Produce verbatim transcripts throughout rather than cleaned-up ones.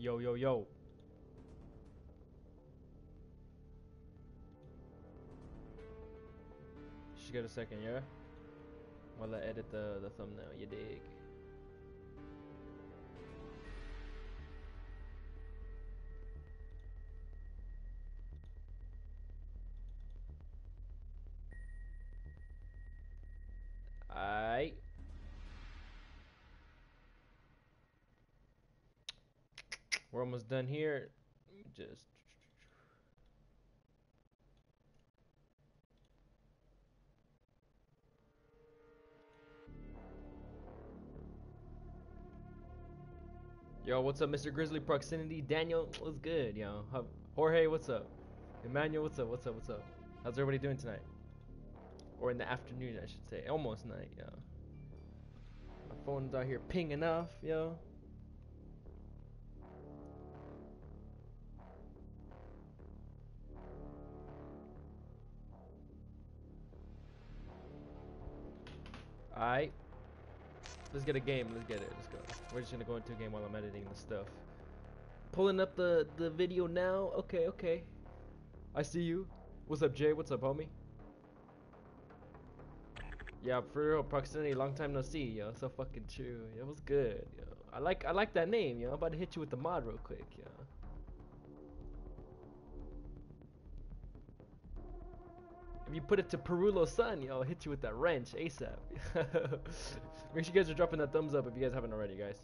Yo, yo, yo. Just get a second, yeah? While I edit the, the thumbnail, you dig? Aight. We're almost done here. Just yo, what's up, Mister Grizzly Proximity? Daniel, what's good, yo? How, Jorge, what's up? Emmanuel, what's up? What's up? What's up? How's everybody doing tonight? Or in the afternoon, I should say. Almost night, yo. My phone's out here pinging off, yo. Alright, let's get a game, let's get it, let's go. We're just gonna go into a game while I'm editing this stuff. Pulling up the, the video now, okay, okay. I see you. What's up, Jay, what's up, homie? Yeah, for real, Proximity, long time no see, yo, so fucking true. It was good, yo. I like, I like that name, yo, I'm about to hit you with the mod real quick, yo. If you put it to Pirulo son, yo, I'll hit you with that wrench ASAP. Make sure you guys are dropping that thumbs up if you guys haven't already, guys.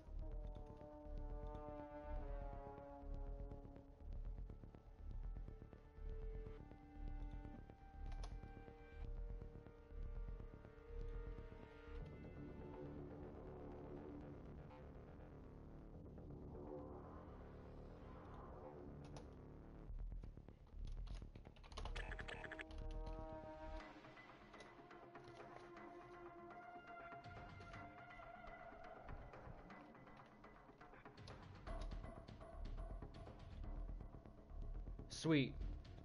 Sweet.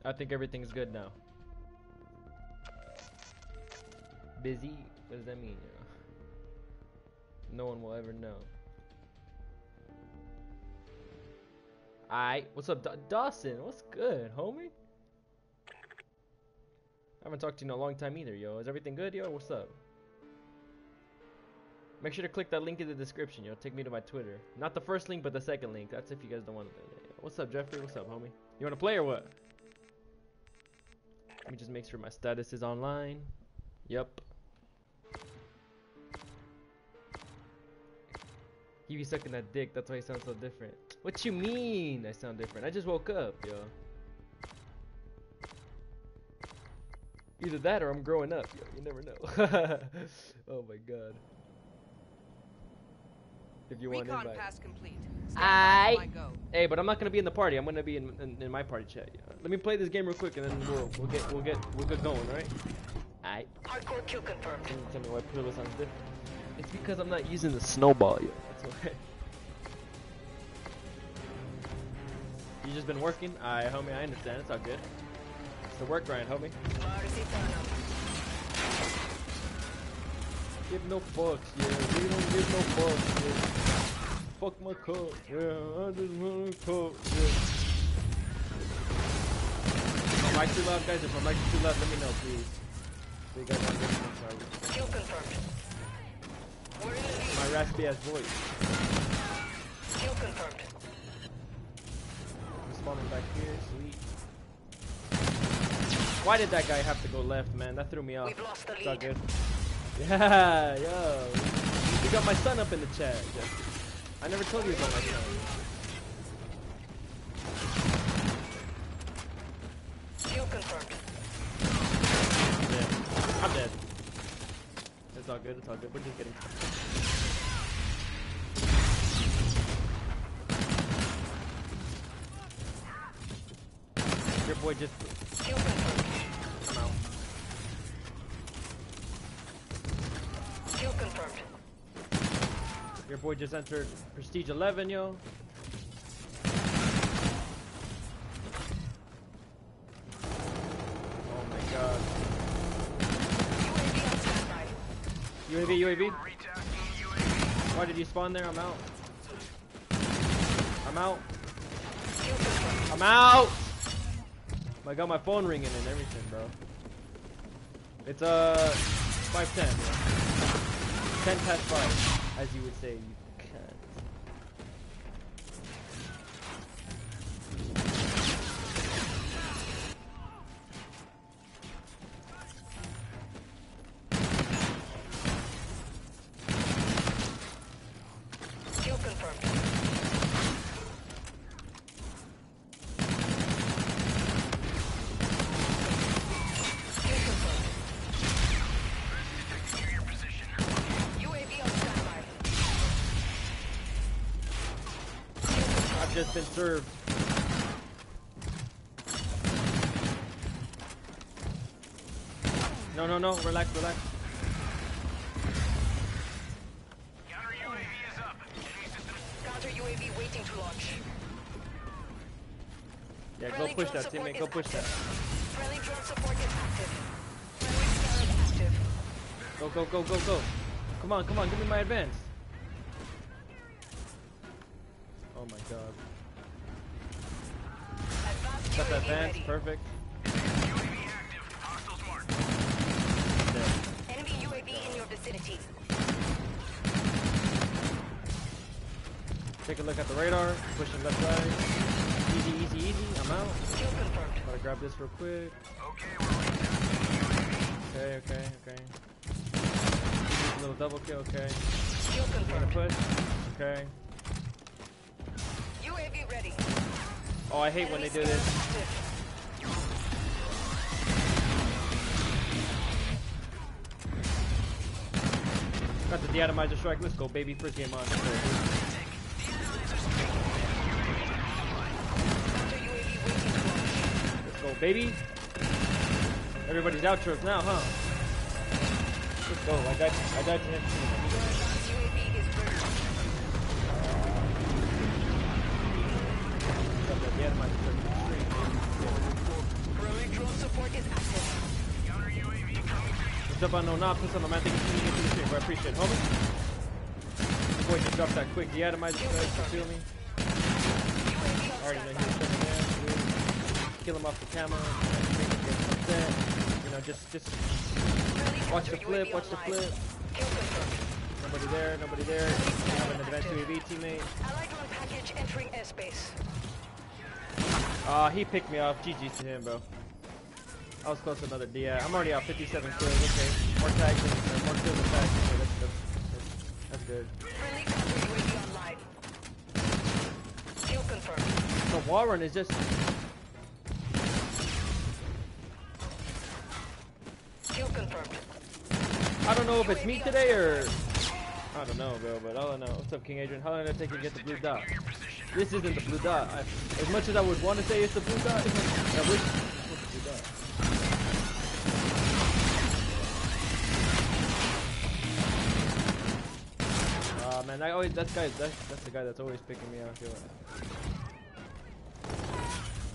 I think everything's good now. Busy? What does that mean? No one will ever know. Aight. What's up, Da Dawson? What's good, homie? I haven't talked to you in a long time either, yo. Is everything good, yo? What's up? Make sure to click that link in the description, yo. Take me to my Twitter. Not the first link, but the second link. That's if you guys don't want to. What's up, Jeffrey? What's up, homie? You want to play or what? Let me just make sure my status is online. Yep. He be sucking that dick. That's why he sounds so different. What you mean I sound different? I just woke up, yo. Either that or I'm growing up, yo. You never know. Oh, my God. If you want invite. Pass complete. I go. Hey, but I'm not gonna be in the party. I'm gonna be in in, in my party chat. Yeah. Let me play this game real quick, and then we'll we'll get we'll get we'll get going, right? Aight. Hardcore kill confirmed. Tell me why Pirulo sounds different. It's because I'm not using the snowball yet. That's why. You just been working? Aight, homie. I understand. It's all good. It's the work grind, homie. Give no fucks, yeah. We don't give no fucks, yeah. Fuck my cup, yeah. I just want a cup, yeah. If I'm too loud, guys, if I'm too loud, let me know, please. They got my voice. Kill confirmed. My raspy ass voice. Kill confirmed. I'm spawning back here, sweet. Why did that guy have to go left, man? That threw me off. We've lost the lead. It's all good. Yeah, yo. You got my son up in the chat. I never told you about my son. Kill confirmed. I'm dead. I'm dead. It's all good, it's all good. We're just kidding. Your boy just... Kill confirmed. Come out. Confirmed. Your boy just entered Prestige eleven, yo. Oh my god. U A V, U A V. Why did you spawn there? I'm out. I'm out. I'm out. I got my phone ringing and everything, bro. It's uh five ten, bro. ten past five, as you would say. You been served. No, no, no. Relax, relax. Counter U A V is up. Counter U A V waiting to launch. Yeah, go push that, teammate. Go push that. Rally drone support is active. Go, go, go, go, go. Come on, come on. Give me my advance. Oh my God. Got that advance, perfect. U A V active. Hostiles marked. Yeah. Enemy U A V in your vicinity. Take a look at the radar. Pushing left, right. Easy, easy, easy. I'm out. Kill confirmed. Gotta grab this real quick. Okay, we're right now. Okay, okay, okay. A little double kill. Okay. Kill confirmed. Gonna push. Okay. U A V ready. Oh, I hate when they do this. Got the De-Atomizer strike. Let's go, baby. First game on. Let's go, baby. Everybody's outros now, huh? Let's go. I died. I died to him. Up on no knob, piss on the man, thank you for getting into the shit, I appreciate it, homie. Boy, just drop that quick, de-atomizer, you feel me? Already know he was coming down, kill him off the camera, you know, just, just, watch the flip, watch the flip. Nobody there, nobody there, we have an advanced U A V teammate. Ah, uh, he picked me off, G G's to him, bro. I was close to another D. Yeah, I'm already out fifty-seven kills. Okay, more tags, uh, more kills and tags. Okay, that's, that's, that's, that's good. Kill confirmed. The wall run is just. Kill confirmed. I don't know if it's me today or. I don't know, bro, but all I know. What's up, King Adrian? How long did it take to get the blue dot? This isn't the blue dot. I, as much as I would want to say it's the blue dot, it's like, I wish. What's the blue dot? Man, I always, that's, guy, that's, that's the guy that's always picking me out here.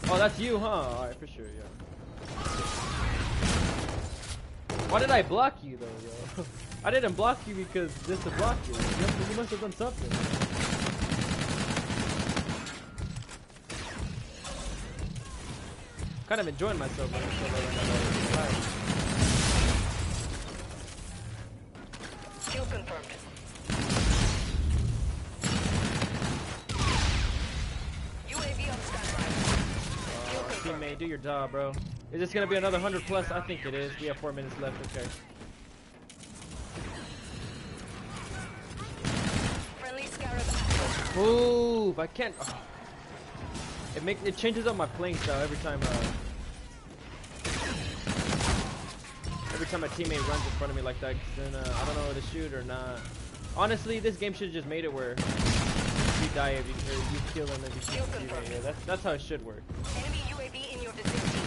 Oh, that's you, huh? Alright, for sure, yeah. Why did I block you, though, yo? I didn't block you because this to block you. You must, you must have done something. Kind of enjoying myself. When I'm kill confirmed. Teammate, do your job, bro. Is this gonna be another hundred plus? I think it is. We have four minutes left. Okay. Move! I can't. Oh. It makes it changes up my playing style every time. Uh, every time a teammate runs in front of me like that, then uh, I don't know whether to shoot or not. Honestly, this game should have just made it where. You die if you, you kill him if you shoot him. Yeah, that's, that's how it should work. Enemy U A V in your vicinity.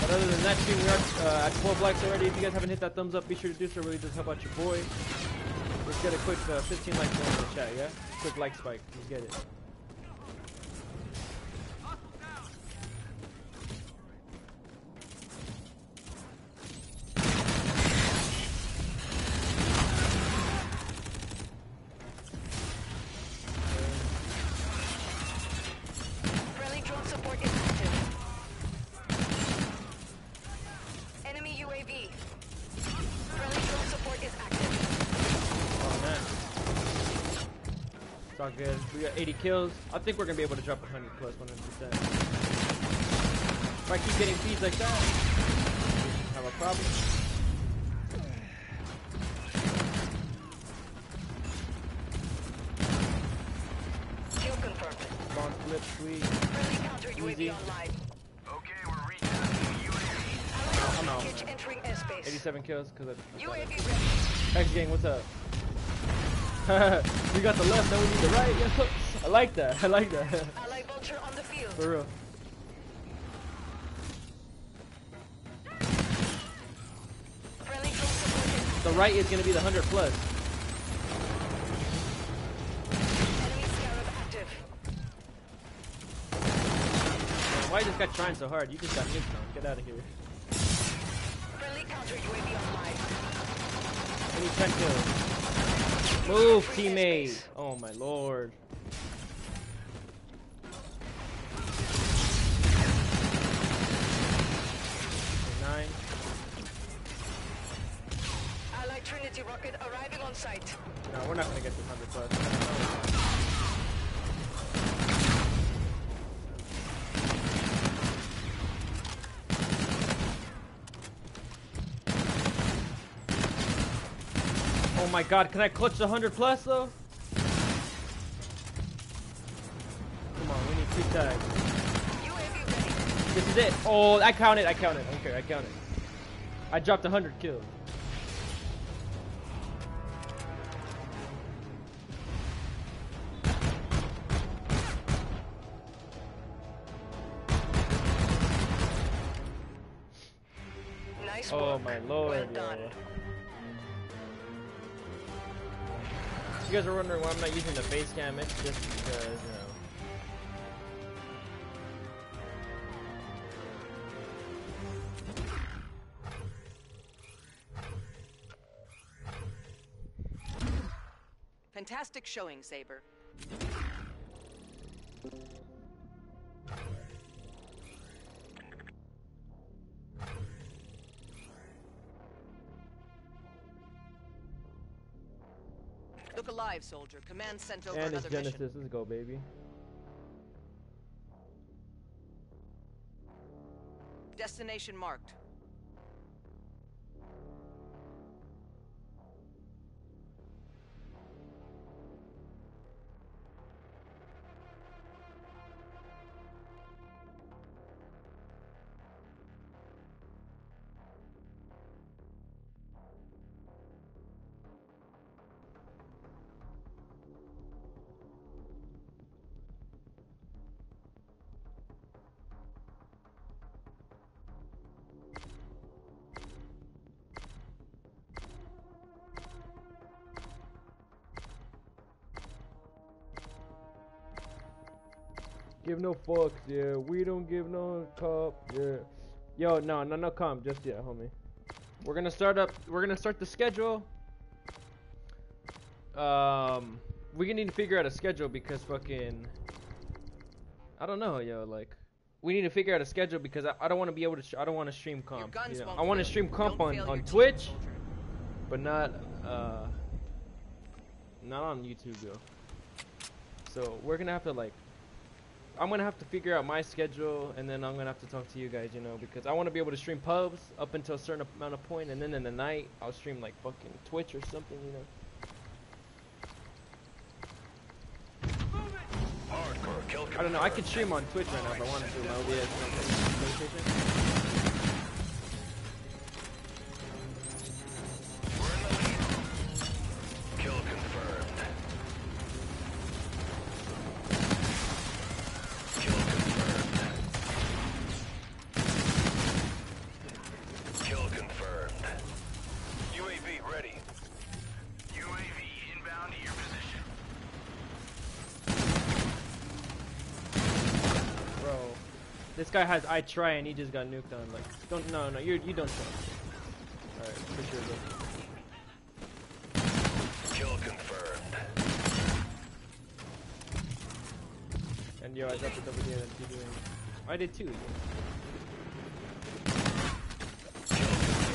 But other than that, team, we are uh, at twelve likes already. If you guys haven't hit that thumbs up, be sure to do so. Really does help out your boy. Let's get a quick uh, fifteen likes going in the chat, yeah? Quick like spike. Let's get it. all good. We got eighty kills. I think we're gonna be able to drop one hundred plus one hundred percent. If I keep getting feeds like that, we should have a problem. Kill confirmed. Long flip, sweet. Easy. Okay, we're reaching the U A V. I'm out. eighty-seven kills because I. U A V. Hex Gang, what's up? We got the left, now we need the right. Yes, I like that. I like that. I like vulture on the field. For real. The right is gonna be the hundred plus. Enemy scarab active. Why this guy trying so hard? You just got hit now. Get out of here. Friendly counter U A V online. I need ten kills. Move, teammate! Oh my lord. Nine. Allied Trinity rocket arriving on site. No, we're not gonna get to one hundred plus. Oh my god, can I clutch the one hundred plus though? Come on, we need two tags. This is it. Oh, I counted, I counted. Okay, I counted. I dropped one hundred kills. Nice work. Oh my lord. Well done. You guys are wondering why I'm not using the face cam, it's just because, you know. Fantastic showing, Saber. Look alive, soldier. Command sent over another mission. And it's Genesis. Let's go, baby. Destination marked. Give no fucks, yeah. We don't give no cup, yeah. Yo, no, no, no comp just yet, homie. We're gonna start up. We're gonna start the schedule. Um, we need to figure out a schedule because fucking. I don't know, yo. Like, we need to figure out a schedule because I, I don't want to be able to. Sh I don't want to stream comp. You know? I want to stream comp on on Twitch, but not uh, not on YouTube, yo. So we're gonna have to like. I'm gonna have to figure out my schedule, and then I'm gonna have to talk to you guys, you know, because I want to be able to stream pubs up until a certain amount of point, and then in the night I'll stream like fucking Twitch or something, you know. I don't know. I could stream on Twitch right now if I wanted to. My O B S on PlayStation. Guy has I try and he just got nuked on. Like, don't no no you you don't try. All right, for sure. Though. Kill confirmed. And yo, I dropped it over here. That's you doing. I did too.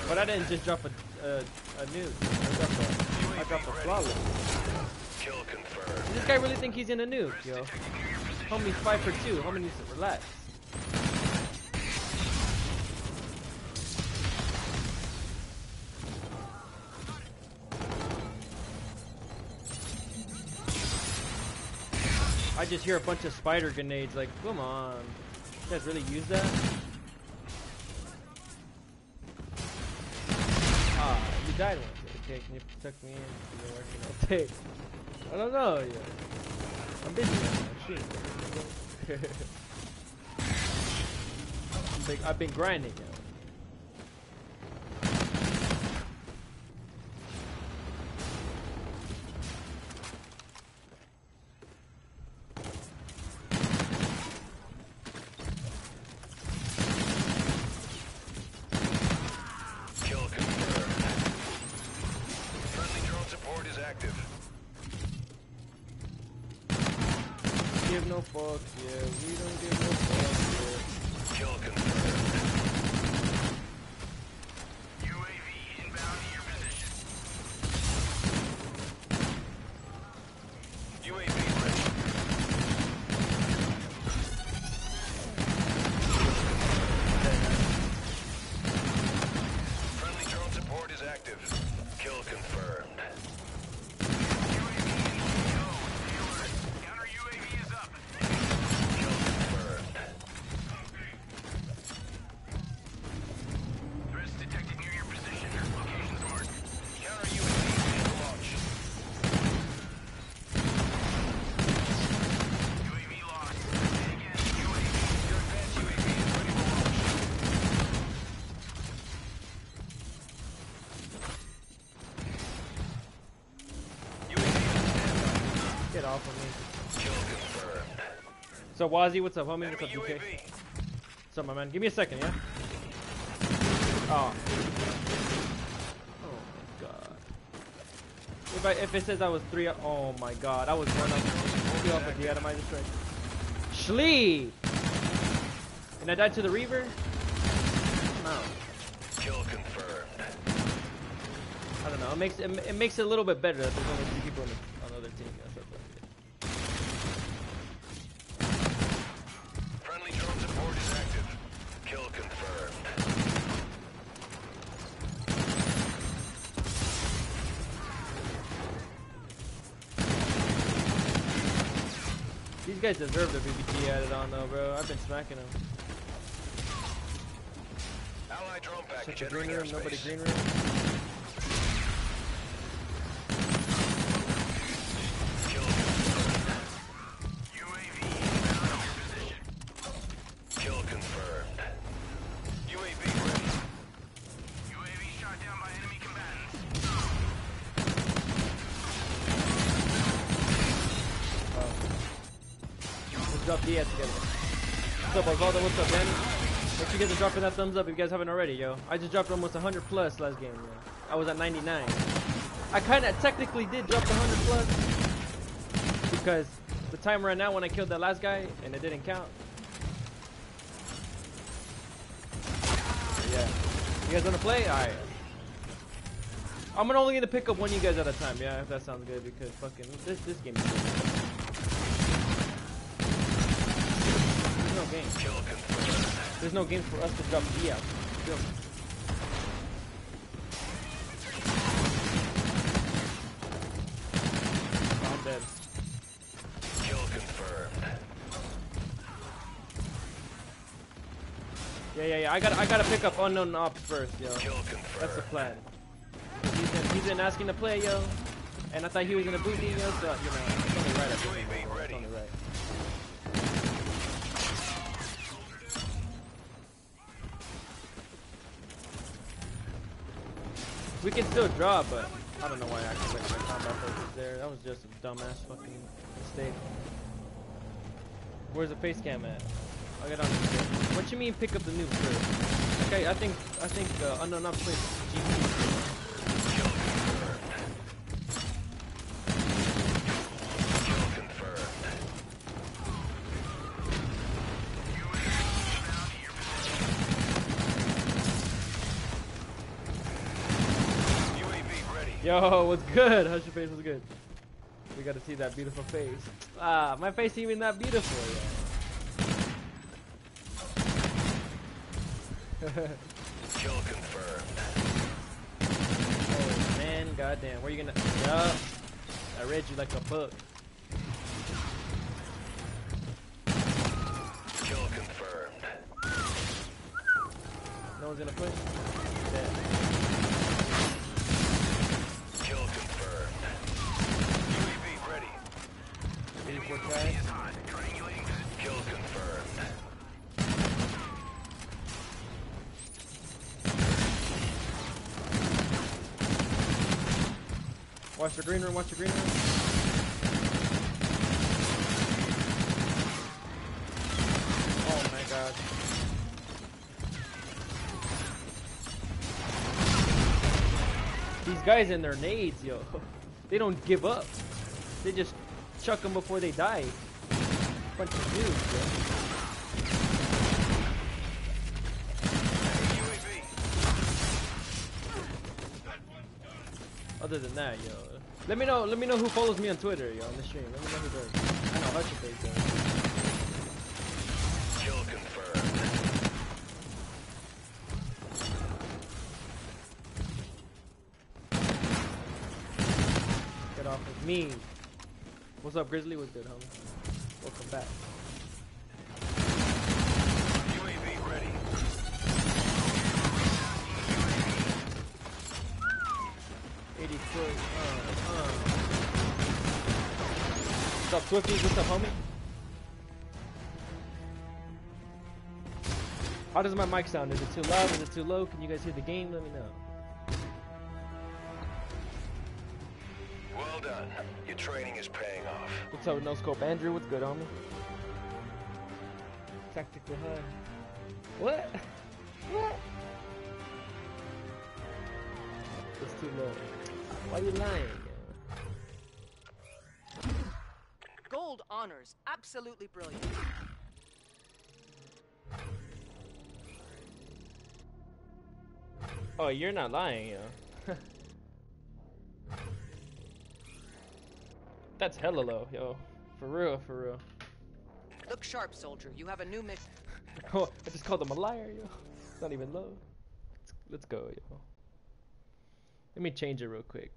But I didn't just drop a a, a nuke. I dropped a I dropped a flawless. Kill confirmed. Does this guy really think he's in a nuke, yo? Homie's five for two. Homie needs to relax. I just hear a bunch of spider grenades. Like, come on. You guys really use that? Ah, you died once. Okay, can you protect me? I'll take. I don't know yet. I'm busy now. I'm shooting. I've been grinding now. So Wazzy, what's up, homie? Enemy what's up, D K? What's up, my man? Give me a second, yeah? Oh. Oh, my God. If, I, if it says I was three up... Oh, my God. I was one up. Two up with the Atomizers strike. Shlee! And I died to the Reaver? No. Kill confirmed. I don't know. It makes it, it, makes it a little bit better that there's only two people on the, on the other team. That's what I'm These guys deserve the B B T added on though, bro. I've been smacking them. Allied drone package entering green room, airspace. Nobody green room. Kill confirmed. U A V inbound on your position. Kill confirmed. U A V ready. U A V shot down by enemy combatants. Oh. Drop the ass together. What's up, Osvaldo? What's up, Danny? Make sure you guys are dropping that thumbs up if you guys haven't already, yo. I just dropped almost one hundred plus last game, yo. I was at ninety-nine. I kind of technically did drop the one hundred plus because the time ran out when I killed that last guy and it didn't count. So, yeah. You guys want to play? Alright. I'm only going to pick up one of you guys at a time, yeah, if that sounds good, because fucking this, this game is good. Game. There's no games for us to drop D out. Still. Oh, I'm dead. Kill confirmed. Yeah, yeah, yeah. I gotta, I gotta pick up unknown ops first, yo. Kill confirmed. That's the plan. He's been, he's been asking to play, yo. And I thought he was gonna boot me, yo. So you know, it's only right. It's only right. We can still draw, but I don't know why I actually like my combat focus there. That was just a dumbass fucking mistake. Where's the face cam at? I'll get on this game. What you mean pick up the nuke first? Okay, I think I think uh, unknown up place G P. Yo, what's good? How's your face? What's good? We gotta see that beautiful face. Ah, my face ain't even that beautiful yet. Kill confirmed. Oh man, goddamn. Where you gonna? Yup. I read you like a book. Kill confirmed. No one's gonna push. Dead. Kill confirmed. U A V ready. eighty-four is on. Kill confirmed. Watch the green room, watch the green room. Oh my god. These guys and their nades, yo. They don't give up. They just chuck them before they die. Bunch of dudes, yo. Other than that, yo, let me know. Let me know who follows me on Twitter, yo, on the stream. Let me know who does. I know how to play, yo. Kill confirmed. Get off of me. What's up, Grizzly? What's good, homie? Welcome back. U A V ready. Uh, uh. What's up, Swifties? What's up, homie? How does my mic sound? Is it too loud? Is it too low? Can you guys hear the game? Let me know. Well done. Your training is paying off. What's up, No Scope Andrew? What's good, homie? Tactical HUD. What? What? It's too low. Why are you lying? Gold honors, absolutely brilliant. Oh, you're not lying, yo. That's hella low, yo. For real, for real. Look sharp, soldier. You have a new mission. Oh, I just called him a liar, yo. It's not even low. Let's, let's go, yo. Let me change it real quick.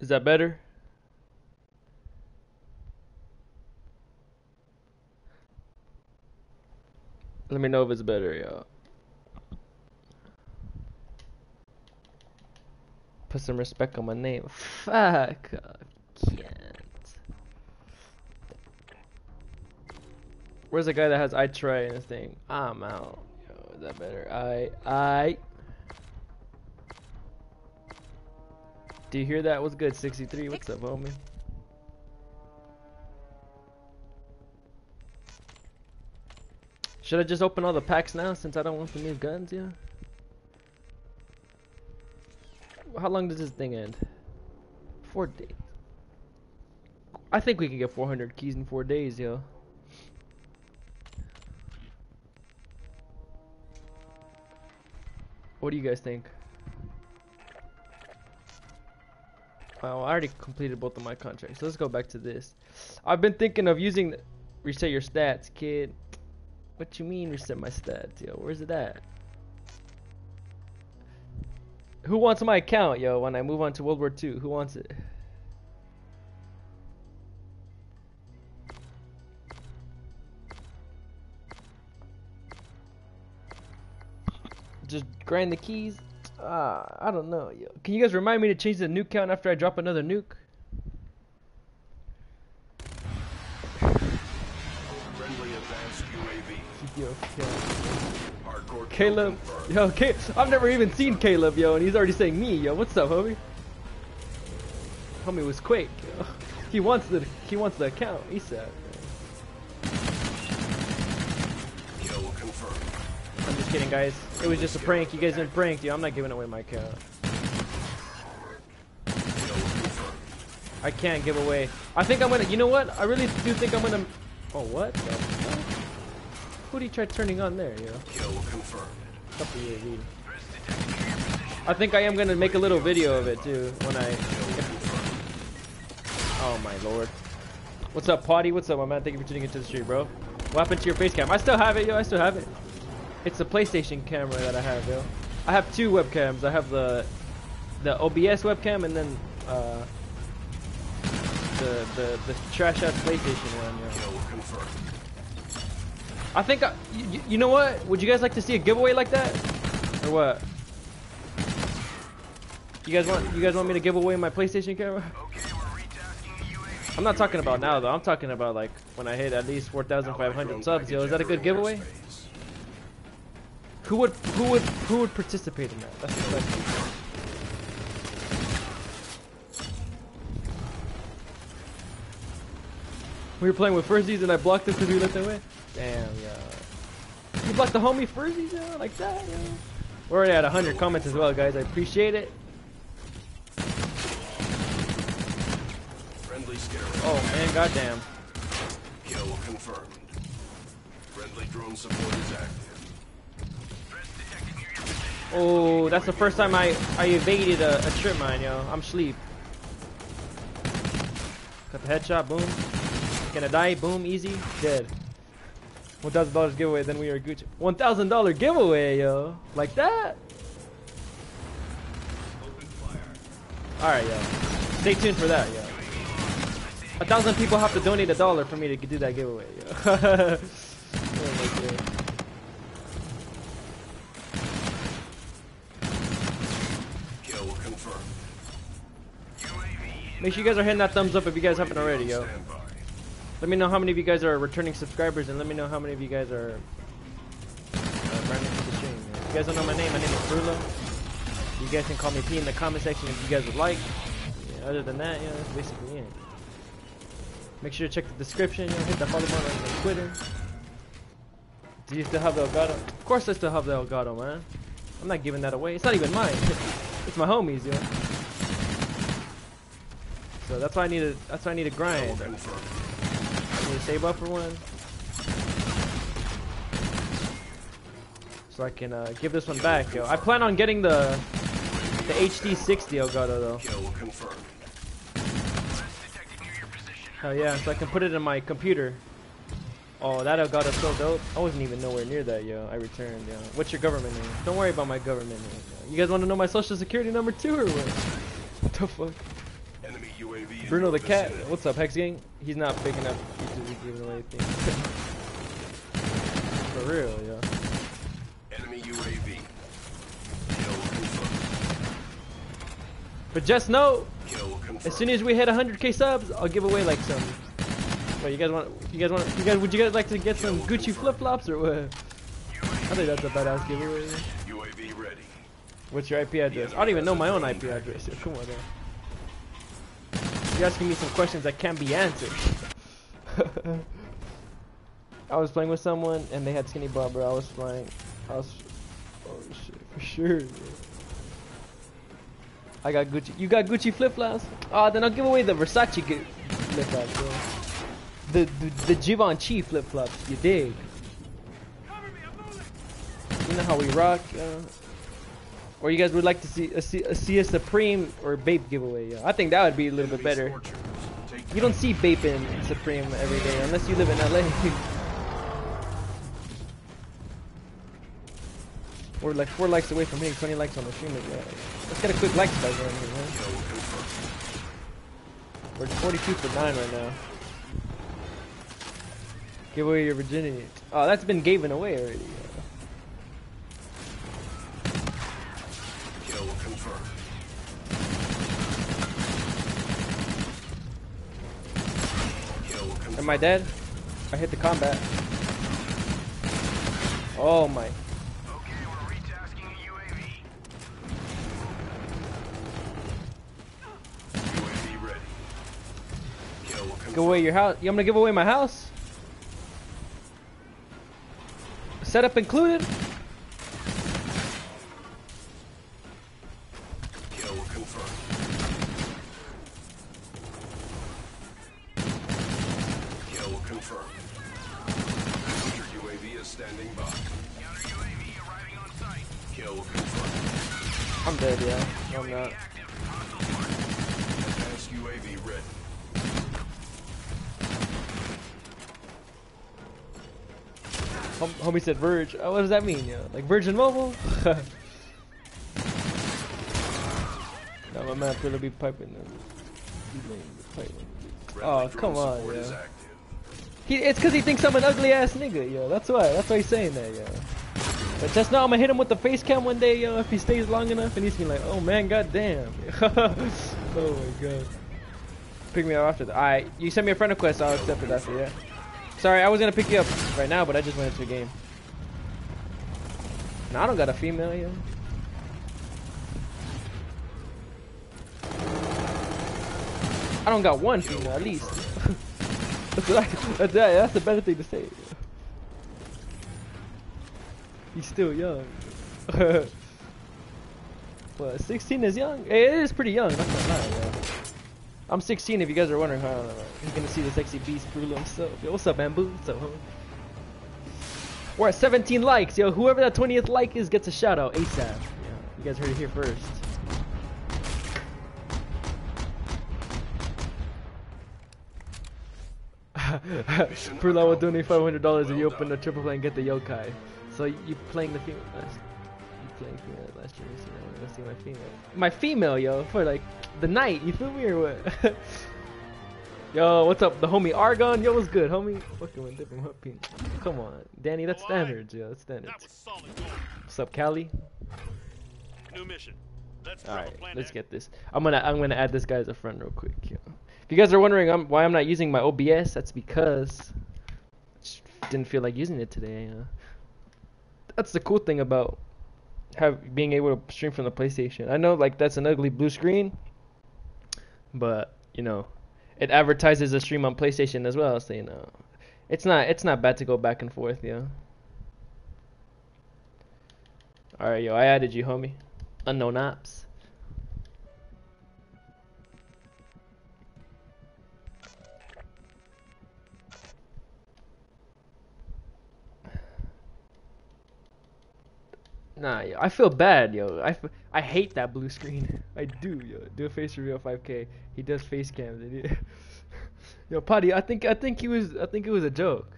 Is that better? Let me know if it's better, y'all. Put some respect on my name. Fuck. I can't. Where's the guy that has I try in his thing? I'm out. Yo, is that better? I, I. Do you hear that? What's good, sixty-three? What's up, homie? Should I just open all the packs now since I don't want the new guns? Yeah. How long does this thing end? Four days. I think we can get four hundred keys in four days, yo. What do you guys think? Well, I already completed both of my contracts, so let's go back to this. I've been thinking of using the reset your stats, kid. What you mean reset my stats, yo? Where's it at? Who wants my account, yo, when I move on to World War Two? Who wants it? Just grind the keys. Uh, I don't know, yo. Can you guys remind me to change the nuke count after I drop another nuke? Friendly advanced U A V. Yo, Hardcore Caleb. Confirmed. Yo, Caleb. I've never even seen Caleb, yo, and he's already saying me, yo. What's up, homie? Homie was quick. Yo. He wants the he wants the account. He said. Kill confirmed. I'm just kidding, guys. It was just a prank. You guys didn't prank, yo. I'm not giving away my account. I can't give away. I think I'm gonna. You know what? I really do think I'm gonna. Oh, what? Who did he try turning on there, you know? Kill confirmed. Couple years, dude. I think I am gonna make a little video of it too when I. Oh my lord. What's up, Potty? What's up, my man? Thank you for tuning into the stream, bro. What happened to your face cam? I still have it, yo. I still have it. It's the PlayStation camera that I have, yo. I have two webcams. I have the the O B S webcam and then uh, the the the trash ass PlayStation one, yo. I think I, you, you know what? Would you guys like to see a giveaway like that, or what? You guys want you guys want me to give away my PlayStation camera? I'm not talking about now though. I'm talking about like when I hit at least four thousand five hundred subs. Yo, is that a good giveaway? Who would who would who would participate in that? That's the question. We were playing with Furzies and I blocked him because we let them win. Damn, yo. You blocked the homie Furzies, yo, like that, yo. We're already at one hundred comments as well, guys. I appreciate it. Friendly scare. Oh, man, goddamn. Kill confirmed. Friendly drone support is active. Oh, that's the first time I, I evaded a, a trip mine, yo. I'm sleep. Cut the headshot, boom. Gonna die, boom, easy, dead. one thousand dollar giveaway, then we are Gucci. one thousand dollar giveaway, yo. Like that? Alright, yo. Stay tuned for that, yo. A thousand people have to donate a dollar for me to do that giveaway, yo. Oh my God. Make sure you guys are hitting that thumbs up if you guys haven't already, yo. Let me know how many of you guys are returning subscribers, and let me know how many of you guys are uh, right next to the stream. If you guys don't know my name, my name is Bruno. You guys can call me P in the comment section if you guys would like. Yeah, other than that, yeah, that's basically it. Make sure to check the description. Yeah, hit the follow button on Twitter. Do you still have the Elgato? Of course I still have the Elgato, man. I'm not giving that away. It's not even mine. It's my homies, yo. So that's why I need to. That's why I need to grind. Save up for one so I can uh, give this one back, yo. I plan on getting the the H D sixty Elgato though. Hell yeah, so I can put it in my computer. Oh, that Elgato's so dope. I wasn't even nowhere near that, yo. I returned, yo. What's your government name? Don't worry about my government name. Yo. You guys want to know my social security number too or what? What the fuck? Bruno the Cat, what's up, Hex Gang? He's not big enough to give away anything. For real, yo. Enemy U A V. But just know, as soon as we hit one hundred K subs, I'll give away like some. Wait, you guys want? You guys want? You guys? Would you guys like to get some Gucci flip flops or what? I think that's a badass giveaway. U A V ready. What's your I P address? I don't even know my own I P address. Yo. Come on, man. You're asking me some questions that can't be answered. I was playing with someone and they had skinny bob, bro. I was flying. I was. Oh shit, for sure. Bro. I got Gucci. You got Gucci flip flops? Ah, oh, then I'll give away the Versace flip flops, bro. The the, the Givenchy flip flops. You dig? Cover me, I'm moving. You know how we rock. Uh, Or you guys would like to see a, a, see a Supreme or Bape giveaway, yo. I think that would be a little Enemy bit better. You don't see Bape and Supreme every day, unless you live in L A. We're like four likes away from hitting twenty likes on the stream. Let's get a quick like spike right here, man. We're forty-two for nine right now. Give away your virginity. Oh, that's been given away already, yo. Am I dead? I hit the combat. Oh my. Okay, we're retasking a U A V. U A V ready. Kill confirmed. Give away your house. You want me to give away my house? Setup included? Kill confirmed. Standing by. Counter U A V arriving on site. Kill confirmed. I'm dead, yeah. I'm not. Advanced U A V ready. Hom homie said Verge. Oh, what does that mean? Yeah, like Virgin Mobile. Now my map gonna be piping them. Oh, come on, yeah. He, it's because he thinks I'm an ugly ass nigga, yo. That's why. That's why he's saying that, yo. But just now, I'm gonna hit him with the face cam one day, yo. If he stays long enough, and he's gonna be like, oh man, goddamn. Oh my god. Pick me up after that. Alright, you sent me a friend request, I'll accept it after, yeah. Sorry, I was gonna pick you up right now, but I just went into a game. No, I don't got a female, yo. I don't got one female, at least. That's, what I, that's, yeah, that's the better thing to say. He's still young. Well, sixteen is young? It is pretty young, that's not lying, yeah. I'm sixteen if you guys are wondering how he's gonna see the sexy beast Pirulo himself. Yo, what's up, Bamboo? What's up, homie? We're at seventeen likes, yo. Whoever that twentieth like is gets a shout out ASAP. Yeah, you guys heard it here first. Pirulo will donate five hundred dollars if you open the triple play and get the yokai. So you playing the female last? You playing female last year? Let's see my female. My female, yo, for like the night. You feel me or what? Yo, what's up, the homie Argon? Yo, what's good, homie? Fucking went dipping up. Come on, Danny, that's standards, yo, that's standards. What's up, Cali? New mission. All right, let's get this. I'm gonna I'm gonna add this guy as a friend real quick, yo. If you guys are wondering um, why I'm not using my O B S, that's because I didn't feel like using it today. Uh, that's the cool thing about have, being able to stream from the PlayStation. I know, like, that's an ugly blue screen, but you know, it advertises a stream on PlayStation as well, so you know, it's not it's not bad to go back and forth, yo. All right, yo, I added you, homie. Unknown Ops. Nah, yo, I feel bad, yo. I, f I hate that blue screen. I do, yo. Do a face reveal, five K. He does face cams. Yo, Potty, I think I think he was I think it was a joke.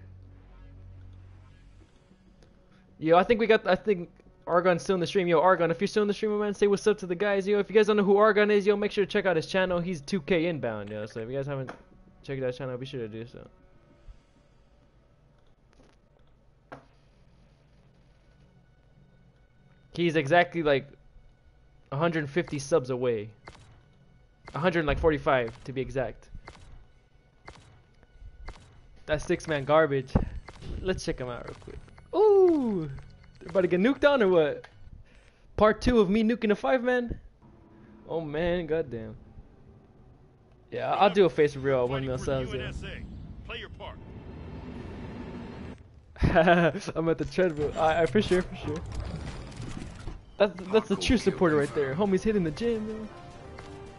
Yo, I think we got I think Argon's still in the stream. Yo, Argon, if you're still in the stream, man, say what's up to the guys, yo. If you guys don't know who Argon is, yo, make sure to check out his channel. He's two K inbound, yo. So if you guys haven't checked out his channel, be sure to do so. He's exactly like one hundred fifty subs away. one hundred forty-five to be exact. That six man garbage. Let's check him out real quick. Ooh! They're about to get nuked on or what? Part two of me nuking a five man? Oh man, goddamn. Yeah, I'll do a face reveal when meal subs. Play your part. I'm at the treadmill. I, I for sure, for sure. That's, that's the true supporter right there. Homie's hitting the gym, man.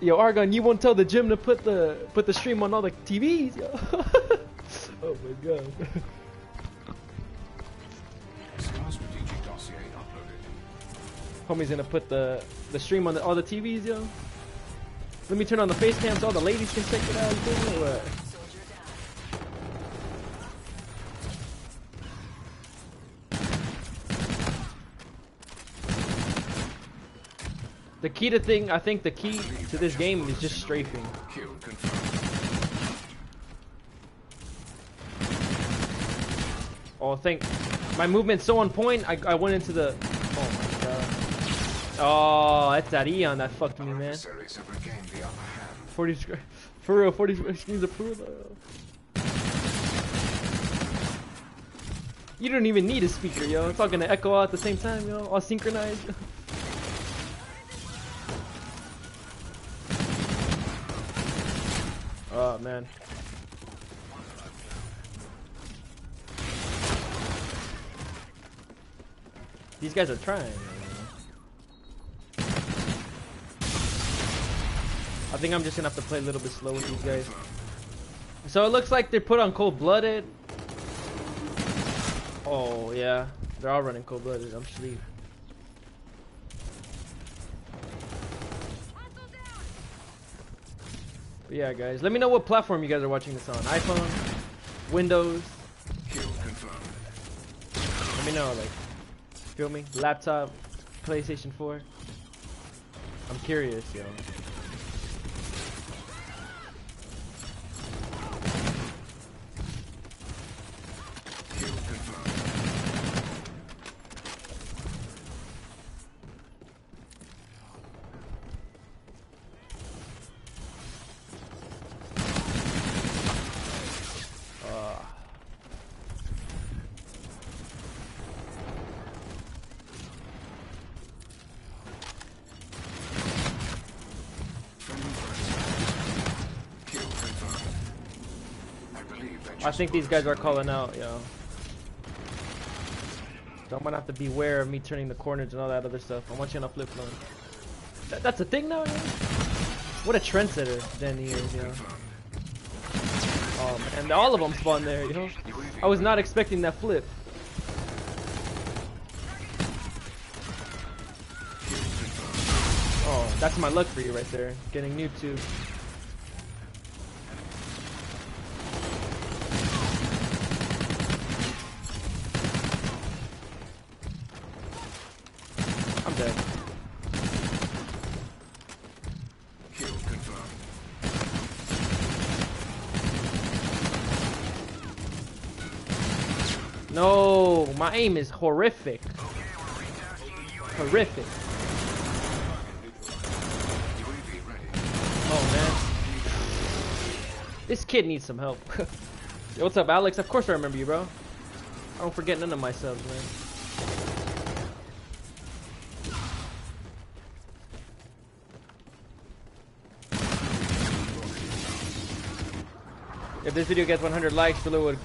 Yo, Argon, you won't tell the gym to put the put the stream on all the T Vs, yo. Oh my god. Homie's gonna put the the stream on the, all the T Vs, yo. Let me turn on the face cam so all the ladies can check it out. What? The key to thing, I think the key to this game is just strafing. Oh, thank. My movement's so on point, I, I went into the... Oh my god. Oh, that's that Eon that fucked me, man. forty screens. For real, forty screens of Pirulo. You don't even need a speaker, yo. It's all gonna echo out at the same time, yo. All synchronized. Oh man. These guys are trying. I think I'm just gonna have to play a little bit slow with these guys. So it looks like they're put on cold blooded. Oh, yeah. They're all running cold-blooded. I'm sleep. But yeah, guys. Let me know what platform you guys are watching this on. iPhone? Windows? Let me know. Like, feel me? Laptop? PlayStation four? I'm curious, yo. I think these guys are calling out, yo. So I'm gonna have to beware of me turning the corners and all that other stuff. I want you on a flip flop. Th that's a thing now, yo. What a trendsetter Danny is, yo. Oh man, and all of them spawned there, you know. I was not expecting that flip. Oh, that's my luck for you right there. Getting YouTube. No, my aim is horrific. Horrific. Oh, man. This kid needs some help. Yo, what's up, Alex? Of course I remember you, bro. I don't forget none of my subs, man. If this video gets one hundred likes, Pirulo would,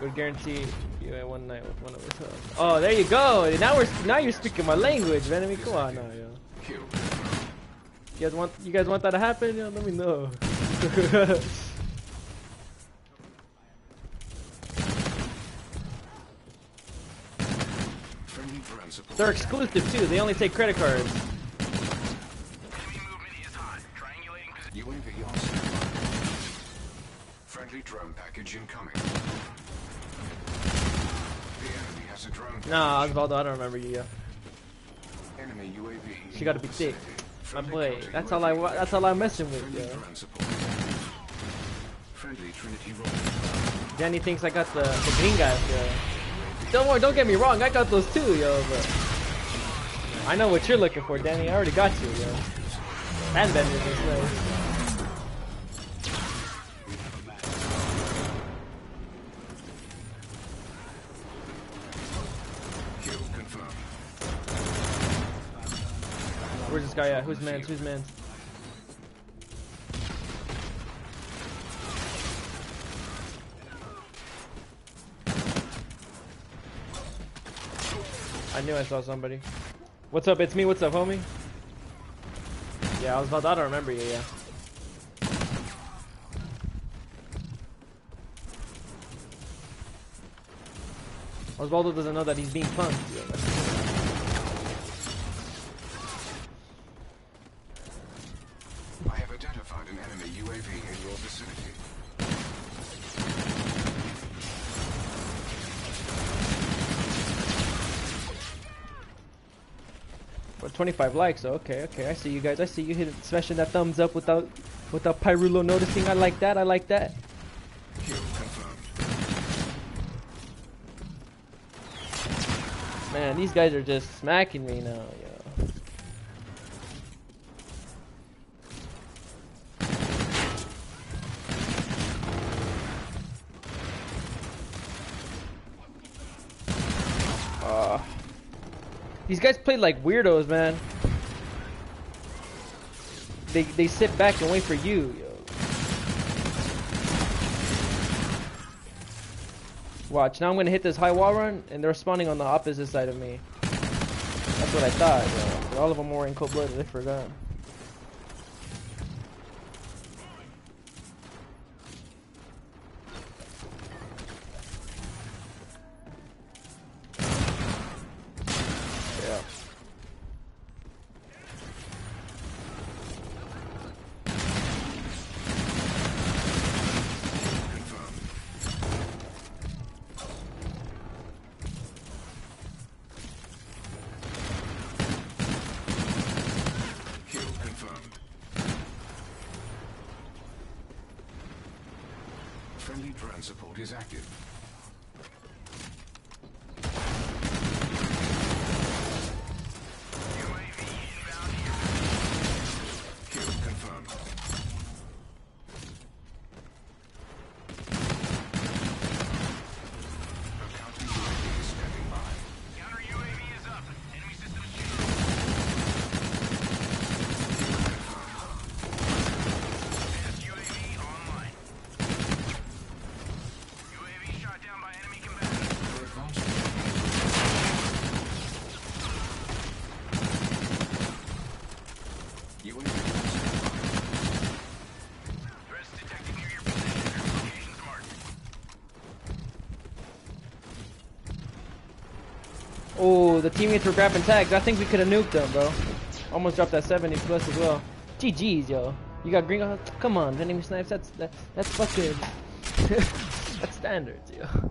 would guarantee you at one night with one of his hubs. Oh, there you go. Now we're now you're speaking my language, man. I mean, come on now, yo. You guys want you guys want that to happen? Yo, let me know. They're exclusive too. They only take credit cards. Drone package incoming. The enemy has a drone. Nah, Osvaldo, I don't remember you. Yeah. Enemy U A V. She got to be thick. My boy, that's all I. That's all I'm messing with, yo. Danny thinks I got the, the green guys, yo. Don't worry, don't get me wrong, I got those too, yo. But I know what you're looking for, Danny. I already got you, yo. And Bandit as well. Where's this guy at? Who's man's? Who's man's? I knew I saw somebody. What's up? It's me. What's up, homie? Yeah, I was about to. I don't remember you. Yeah. Osvaldo doesn't know that he's being punked. twenty-five likes. Okay, okay. I see you guys. I see you hitting, smashing that thumbs up without, without Pirulo noticing. I like that. I like that. Man, these guys are just smacking me now, yo. These guys play like weirdos, man. They they sit back and wait for you, yo. Watch, now I'm gonna hit this high wall run, and they're spawning on the opposite side of me. That's what I thought, yo. But all of them were in cold-blooded, I forgot. Friendly brand support is active. Oh, the teammates were grabbing tags. I think we could have nuked them, bro. Almost dropped that seventy plus as well. G G's, yo. You got green on? Come on, enemy snipes. That's that, that's fucking that's standards, yo.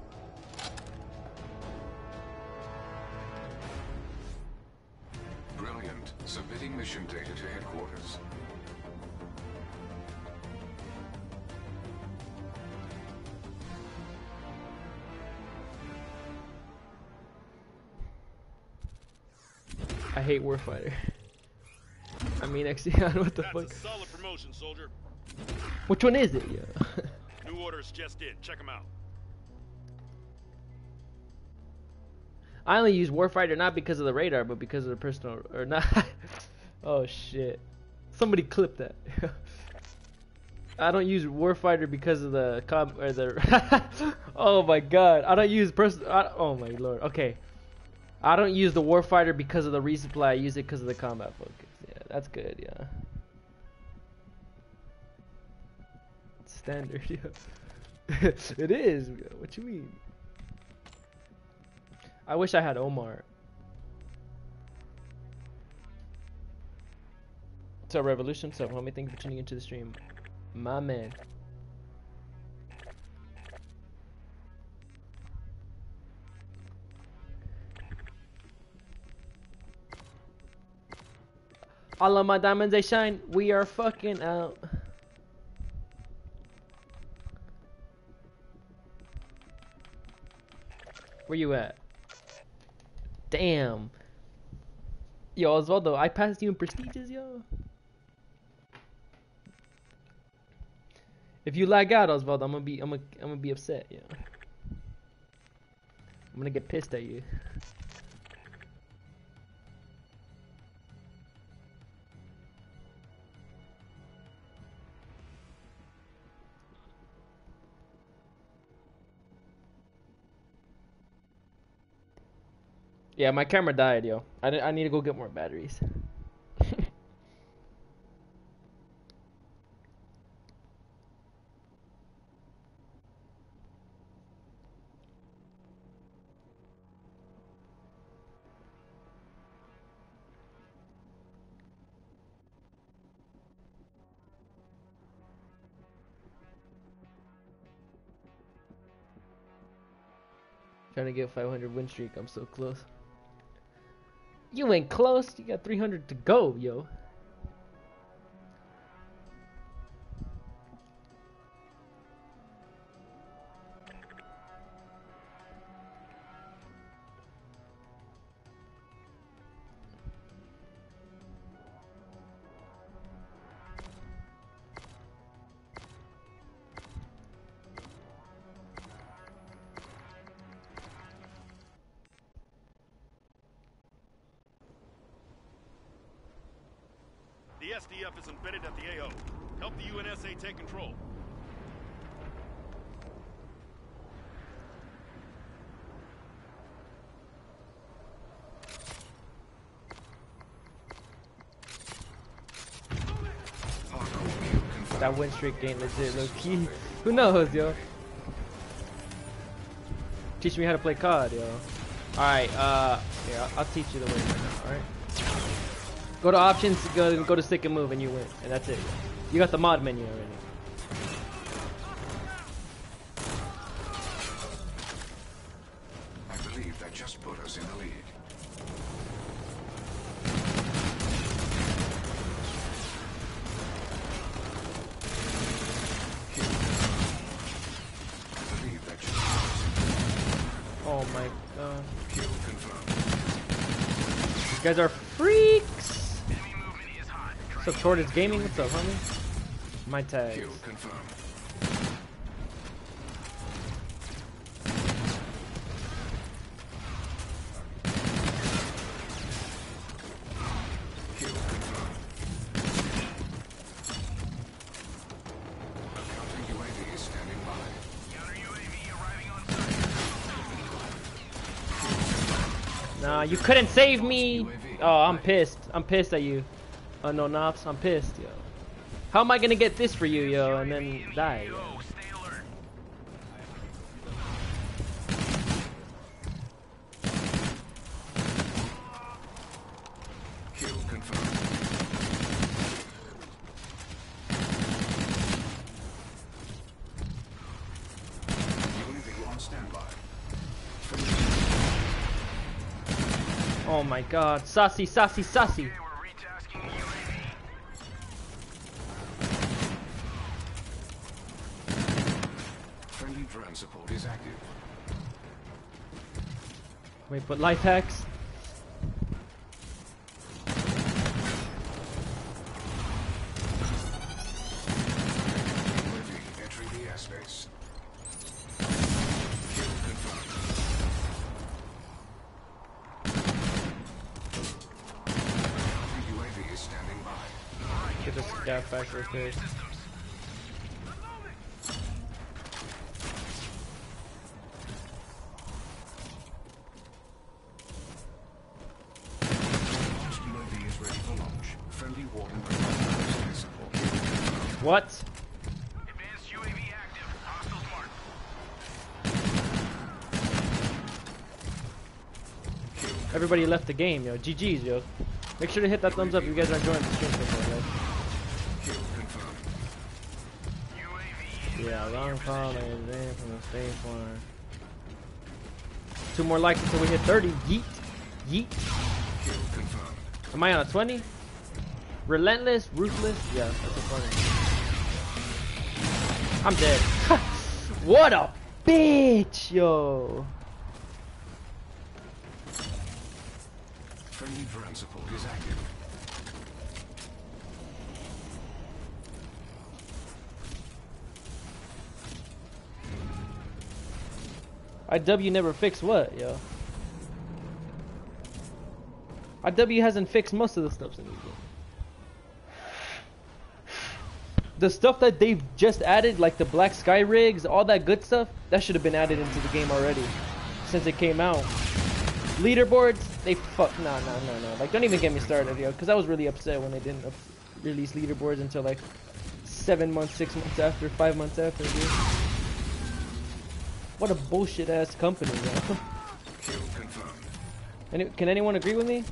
Brilliant. Submitting mission data to headquarters. I hate Warfighter. I mean, X E O N, what the That's fuck? A solid promotion, soldier. Which one is it? Yeah. New orders just in. Check them out. I only use Warfighter not because of the radar, but because of the personal or not. Oh shit! Somebody clip that. I don't use Warfighter because of the com or the. Oh my god! I don't use personal. Oh my lord. Okay. I don't use the Warfighter because of the resupply, I use it because of the combat focus. Yeah, that's good, yeah. It's standard, yeah. It is, what you mean? I wish I had Omar. What's up, Revolution? What's up, homie? Thank you for tuning into the stream. My man. All of my diamonds, they shine. We are fucking out. Where you at? Damn. Yo, Osvaldo, I passed you in prestiges, yo. If you lag out, Osvaldo, I'm gonna be, I'm gonna, I'm gonna be upset, yo. I'm gonna get pissed at you. Yeah, my camera died, yo. I, I need to go get more batteries. Trying to get five hundred win streak. I'm so close. You ain't close. You got three hundred to go, yo. S D F is embedded at the A O. Help the U N S A take control. That win streak game legit low key. Who knows, yo? Teach me how to play C O D, yo. Alright, uh, yeah, I'll, I'll teach you the way right now, alright? Go to options, go, go to stick and move, and you win. And that's it. You got the mod menu already. I believe that just put us in the lead. mic though. These guys are freaks. What's up, Tortoise Gaming? What's up, homie? My tag. Nah, you couldn't save me. Oh, I'm pissed. I'm pissed at you. Oh no, Nops, I'm pissed, yo. How am I gonna get this for you, yo, and then die? Yo. Oh my God, sassy, sassy, sassy. Support is active. Wait, but life hacks. Get this gap back real quick. What? Advanced U A V active. Hostile mark. Everybody left the game, yo. G G's, yo. Make sure to hit that thumbs up if you guys are enjoying the stream so far, guys. Yeah, long call and advance from the stage farm. Two more likes until we hit thirty. Yeet. Yeet. Am I on a twenty? Relentless? Ruthless? Yeah, that's a funny. I'm dead. What a bitch, yo. Friendly drone support is active. I W never fixed what, yo? I W hasn't fixed most of the stuff in this game. The stuff that they've just added, like the black sky rigs, all that good stuff, that should have been added into the game already, since it came out. Leaderboards, they fuck, no, no, no, no. Like, don't even get me started, yo, because I was really upset when they didn't up release leaderboards until like seven months, six months after, five months after, dude. What a bullshit ass company, yo. Any can anyone agree with me?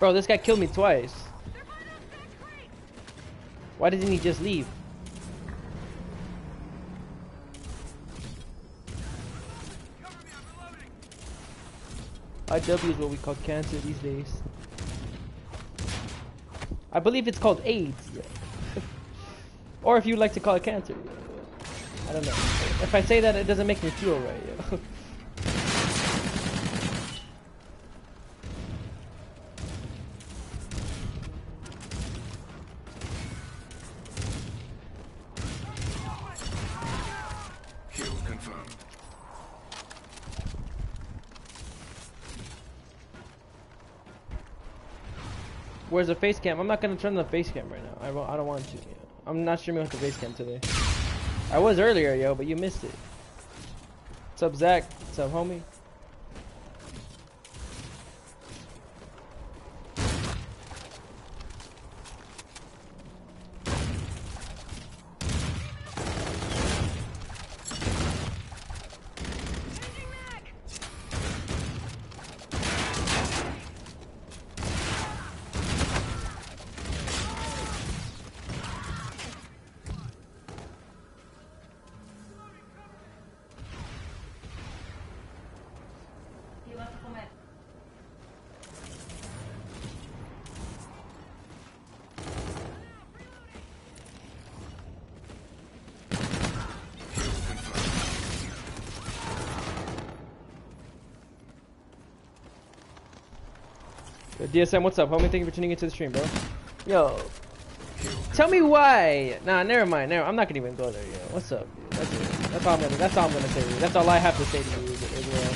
Bro, this guy killed me twice. Why didn't he just leave? I W is what we call cancer these days. I believe it's called AIDS. Or if you like to call it cancer. I don't know. If I say that, it doesn't make me feel right. Where's the face cam? I'm not gonna turn the face cam right now. I, I don't want to. I'm not streaming with the face cam today. I was earlier, yo, but you missed it. What's up, Zach? What's up, homie? Yo, D S M, what's up, homie? Thank you for tuning into the stream, bro. Yo, tell me why. Nah, never mind. Never. I'm not gonna even go there. Yo, what's up? Dude? That's it. That's all I'm gonna. That's all I'm gonna say. Dude. That's all I have to say to you. Is, is well.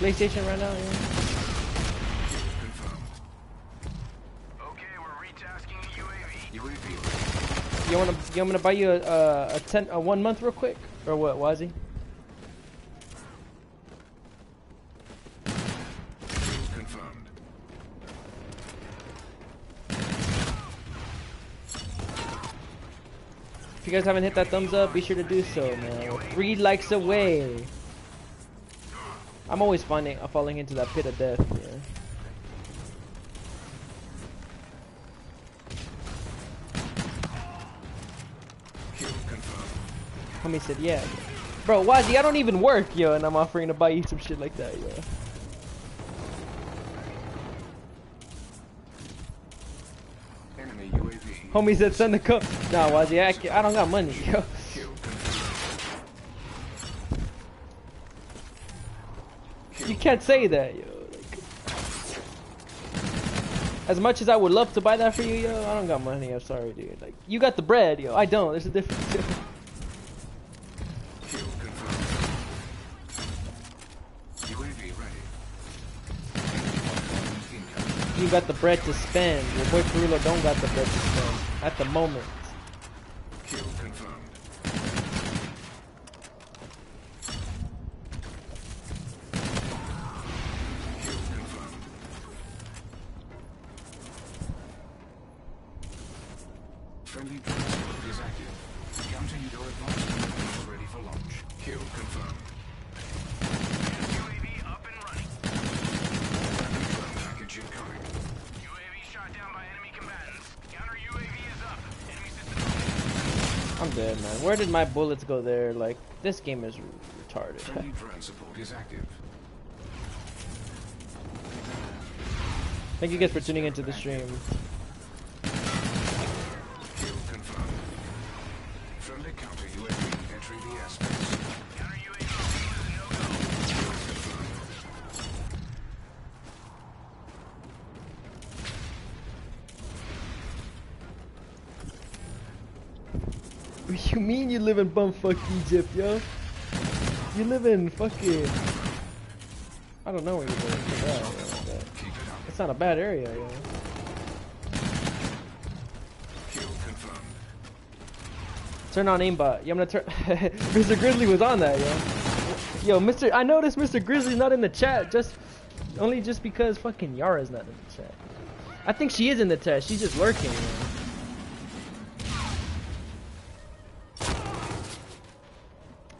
PlayStation right now, yeah. Okay, we're retasking the U A V. U A V. You wanna, you want me to buy you a, a, a ten, a one month real quick, or what, Wazzy? Confirmed. If you guys haven't hit that thumbs up, be sure to do so, man. Three likes away. I'm always finding, uh, falling into that pit of death. Yeah. Homie said, "Yeah, bro, Wazzy, I don't even work, yo, and I'm offering to buy you some shit like that, yo." Enemy U A V. Homie said, "Send the cup." Nah, Wazzy, I, I don't got money, yo. You can't say that, yo. Like, as much as I would love to buy that for you, yo, I don't got money. I'm sorry, dude. Like, you got the bread, yo. I don't. There's a difference. You got the bread to spend. Your boy Pirulo don't got the bread to spend at the moment. Where did my bullets go there? Like, this game is retarded. Friendly drone support is active. Thank you guys for tuning into the stream. Friendly counter U A V entering the airspace. Counter U A V is a no-go. You mean you live in bumfuck Egypt, yo? You live in fucking... I don't know where you live. That, it's not a bad area, yo. Turn on aimbot. Yeah, I'm gonna turn. Mister Grizzly was on that, yo. Yo, Mister I noticed Mister Grizzly's not in the chat. Just only just because fucking Yara's not in the chat. I think she is in the chat. She's just lurking, yo.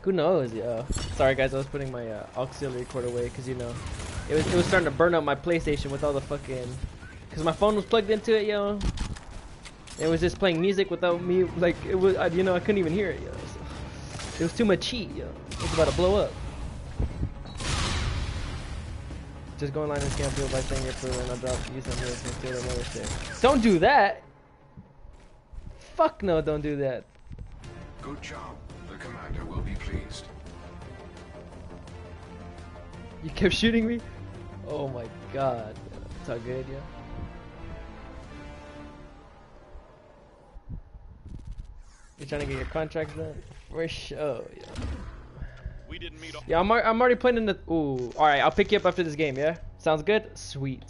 Who knows, yo? Sorry guys, I was putting my uh, auxiliary cord away because, you know, it was it was starting to burn up my PlayStation with all the fucking, because my phone was plugged into it, yo. It was just playing music without me, like, it was, I, you know, I couldn't even hear it, yo. So, it was too much heat, yo. It was about to blow up. Just go online and scan field by saying your food and I'll drop you some here and steal another shit. Don't do that! Fuck no, don't do that. Good job. The commander will be pleased. You kept shooting me? Oh my god. It's all good, yeah. You're trying to get your contracts done? For sure, yeah. We didn't meet up. Yeah, I'm, I'm already planning the... Ooh, alright, I'll pick you up after this game, yeah? Sounds good? Sweet.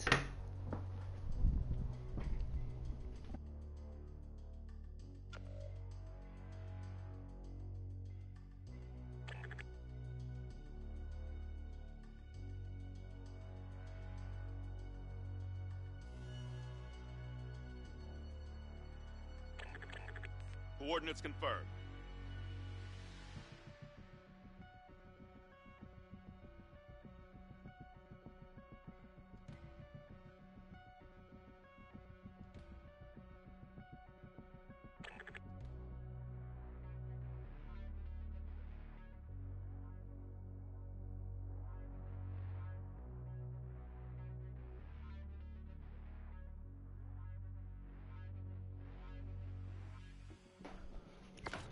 Coordinates confirmed.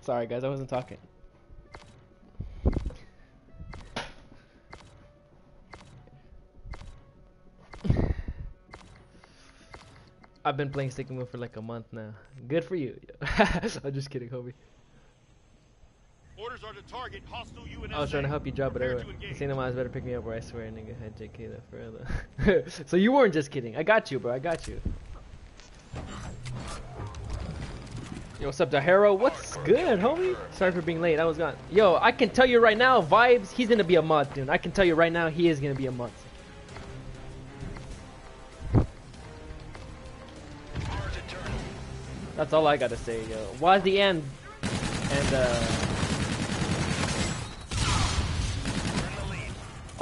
Sorry guys, I wasn't talking. I've been playing Stick and Move for like a month now. Good for you. I'm just kidding, homie. Orders are to target hostile U N S A. I was trying to help you drop it earlier. You saying the mods better pick me up, or I swear, nigga, had J K that forever. So you weren't just kidding. I got you, bro. I got you. Yo, what's up, Da Hero? What's good, homie? Sorry for being late. I was gone. Yo, I can tell you right now, Vibes, he's gonna be a mod, dude. I can tell you right now, he is gonna be a mod. That's all I gotta say, yo. Wazzy and and uh,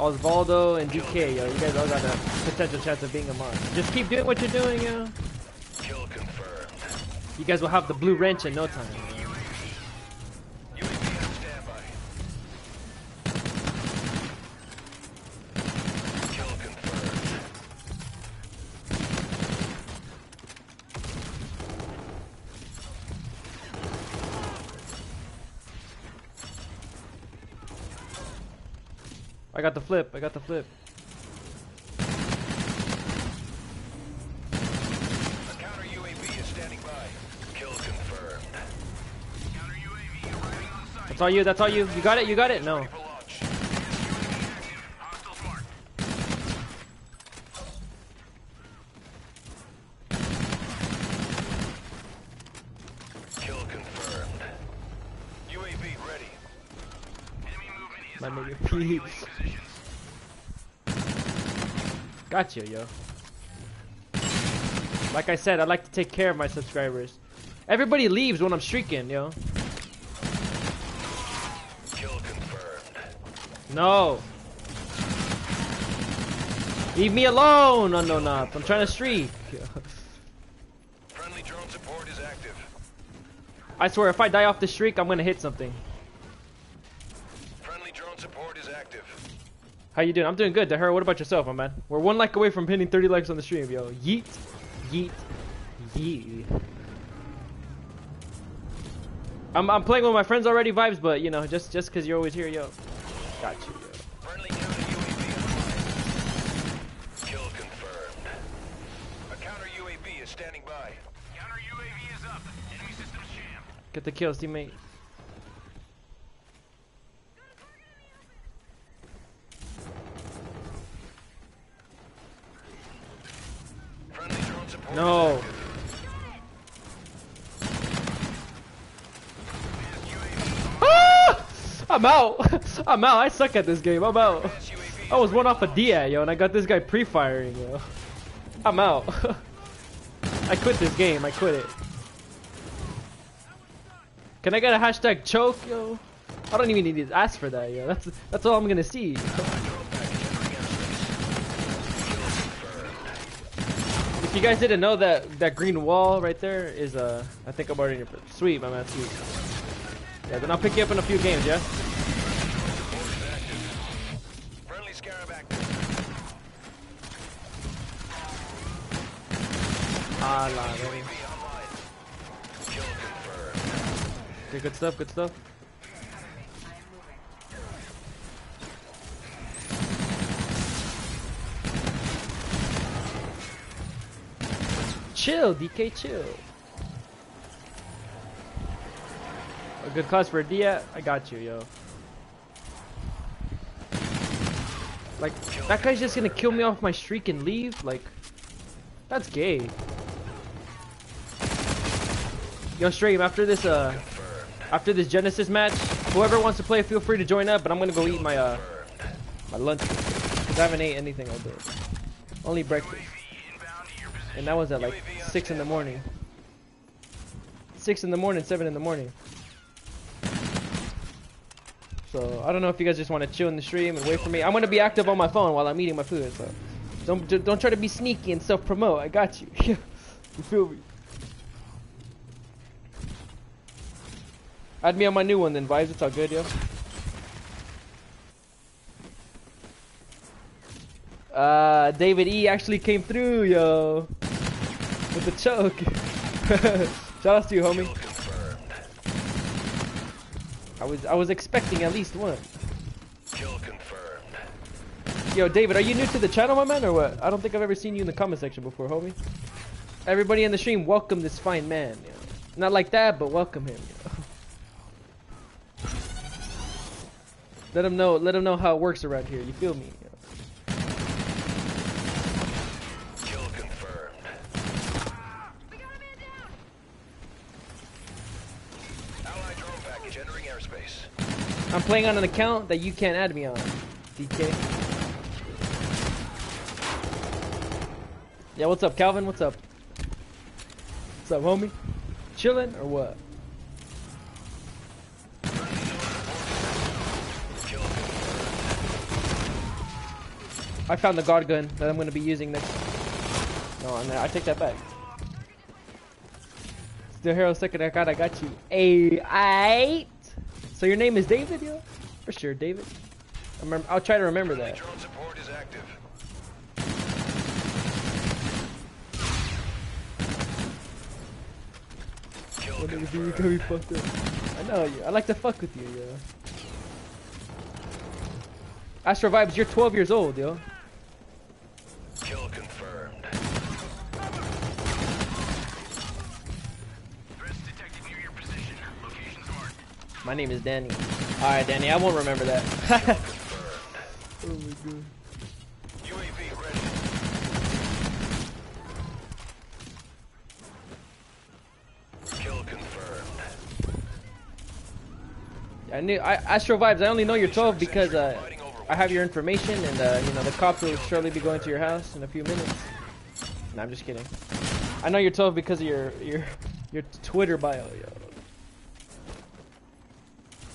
Osvaldo and D K, yo. You guys all got a potential chance of being a mod. Just keep doing what you're doing, yo. Kill confirmed. You guys will have the blue wrench in no time. I got the flip, I got the flip. A counter U A V is standing by. Kill confirmed. Counter U A V arriving on site. That's all you, that's all you. You got it, you got it? No. Got you, yo. Like I said, I like to take care of my subscribers. Everybody leaves when I'm streaking, yo. Kill confirmed. No. Leave me alone. No, no, no. I'm trying to streak. Friendly drone support is active. I swear, if I die off the streak, I'm gonna hit something. How you doing? I'm doing good, Da Hero. What about yourself, my man? We're one like away from hitting thirty likes on the stream, yo. Yeet. Yeet. Yeet. I'm, I'm playing with my friends already, Vibes, but, you know, just just because you're always here, yo. Got you, yo. Friendly counter U A V. Kill confirmed. A counter U A V is standing by. Counter U A V is up. Enemy systems jammed. Get the kills, teammate. No. Ah! I'm out. I'm out. I suck at this game. I'm out. I was one off a D A, yo, and I got this guy pre-firing, yo. I'm out. I quit this game. I quit it. Can I get a hashtag choke, yo? I don't even need to ask for that, yo. That's that's all I'm gonna see. If you guys didn't know that that green wall right there is a uh, I think I'm already in your sweet, my man, sweet. Yeah, then I'll pick you up in a few games, yeah. Friendly scarab active. Ah, la, baby. Okay, good stuff, good stuff. Chill, D K, chill. A good class for a Dia. I got you, yo. Like, that guy's just gonna kill me off my streak and leave? Like, that's gay. Yo, stream, after this, uh, after this Genesis match, whoever wants to play, feel free to join up, but I'm gonna go eat my, uh, my lunch. Because I haven't ate anything all day. Only breakfast. And that was at like six in the morning. Six in the morning, seven in the morning. So I don't know if you guys just want to chill in the stream and wait for me. I'm gonna be active on my phone while I'm eating my food. So don't don't try to be sneaky and self-promote. I got you. You feel me? Add me on my new one then, Vibes. It's all good, yo. Uh, David E actually came through, yo, with the choke. Shout out to you, homie. I was I was expecting at least one. Kill confirmed. Yo, David, are you new to the channel, my man, or what? I don't think I've ever seen you in the comment section before, homie. Everybody in the stream, welcome this fine man. You know? Not like that, but welcome him. You know? Let him know. Let him know how it works around here. You feel me? You know? Kill confirmed. We got a man down. Allied drone package entering airspace. I'm playing on an account that you can't add me on, D K. Yeah, what's up, Calvin? What's up? What's up, homie? Chillin' or what? I found the god gun that I'm gonna be using next. No, I'm not. I take that back. Still hero second. I got. I got you. Aight. So your name is David, yo? For sure, David. I remember, I'll try to remember that. Drone support is active. I know you. I like to fuck with you, yo. Astro Vibes, you're twelve years old, yo. Kill confirmed. Threats detected near your position. Locations marked. My name is Danny. All right, Danny, I won't remember that. Oh my god. U A V ready. I knew I, Astro Vibes. I only know you're twelve because uh, I have your information, and uh, you know the cops will surely be going to your house in a few minutes. No, I'm just kidding. I know you're twelve because of your your your Twitter bio. Yo.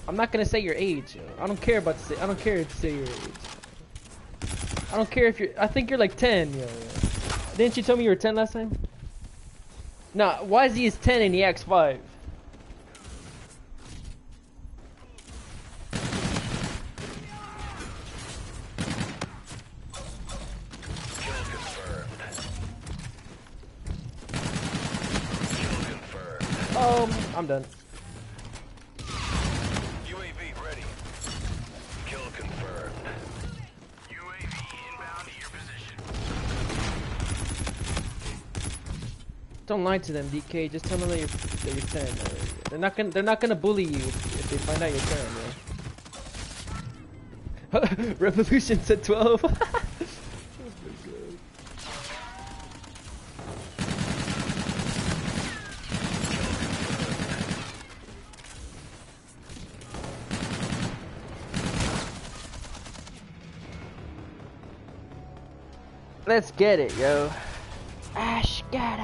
I'm not gonna say your age. Yo. I don't care about to say. I don't care to say your age. I don't care if you're. I think you're like ten. Yo, yo. Didn't you tell me you were ten last time? No, Wazzy is ten and he acts five. Um, I'm done. U A V ready. Kill confirmed. U A V inbound to your position. Don't lie to them, D K. Just tell them that you're, that you're ten. They're not gonna. They're not gonna bully you if, if they find out you're ten. Man. Revolution said twelve. Let's get it, yo. Ash got it.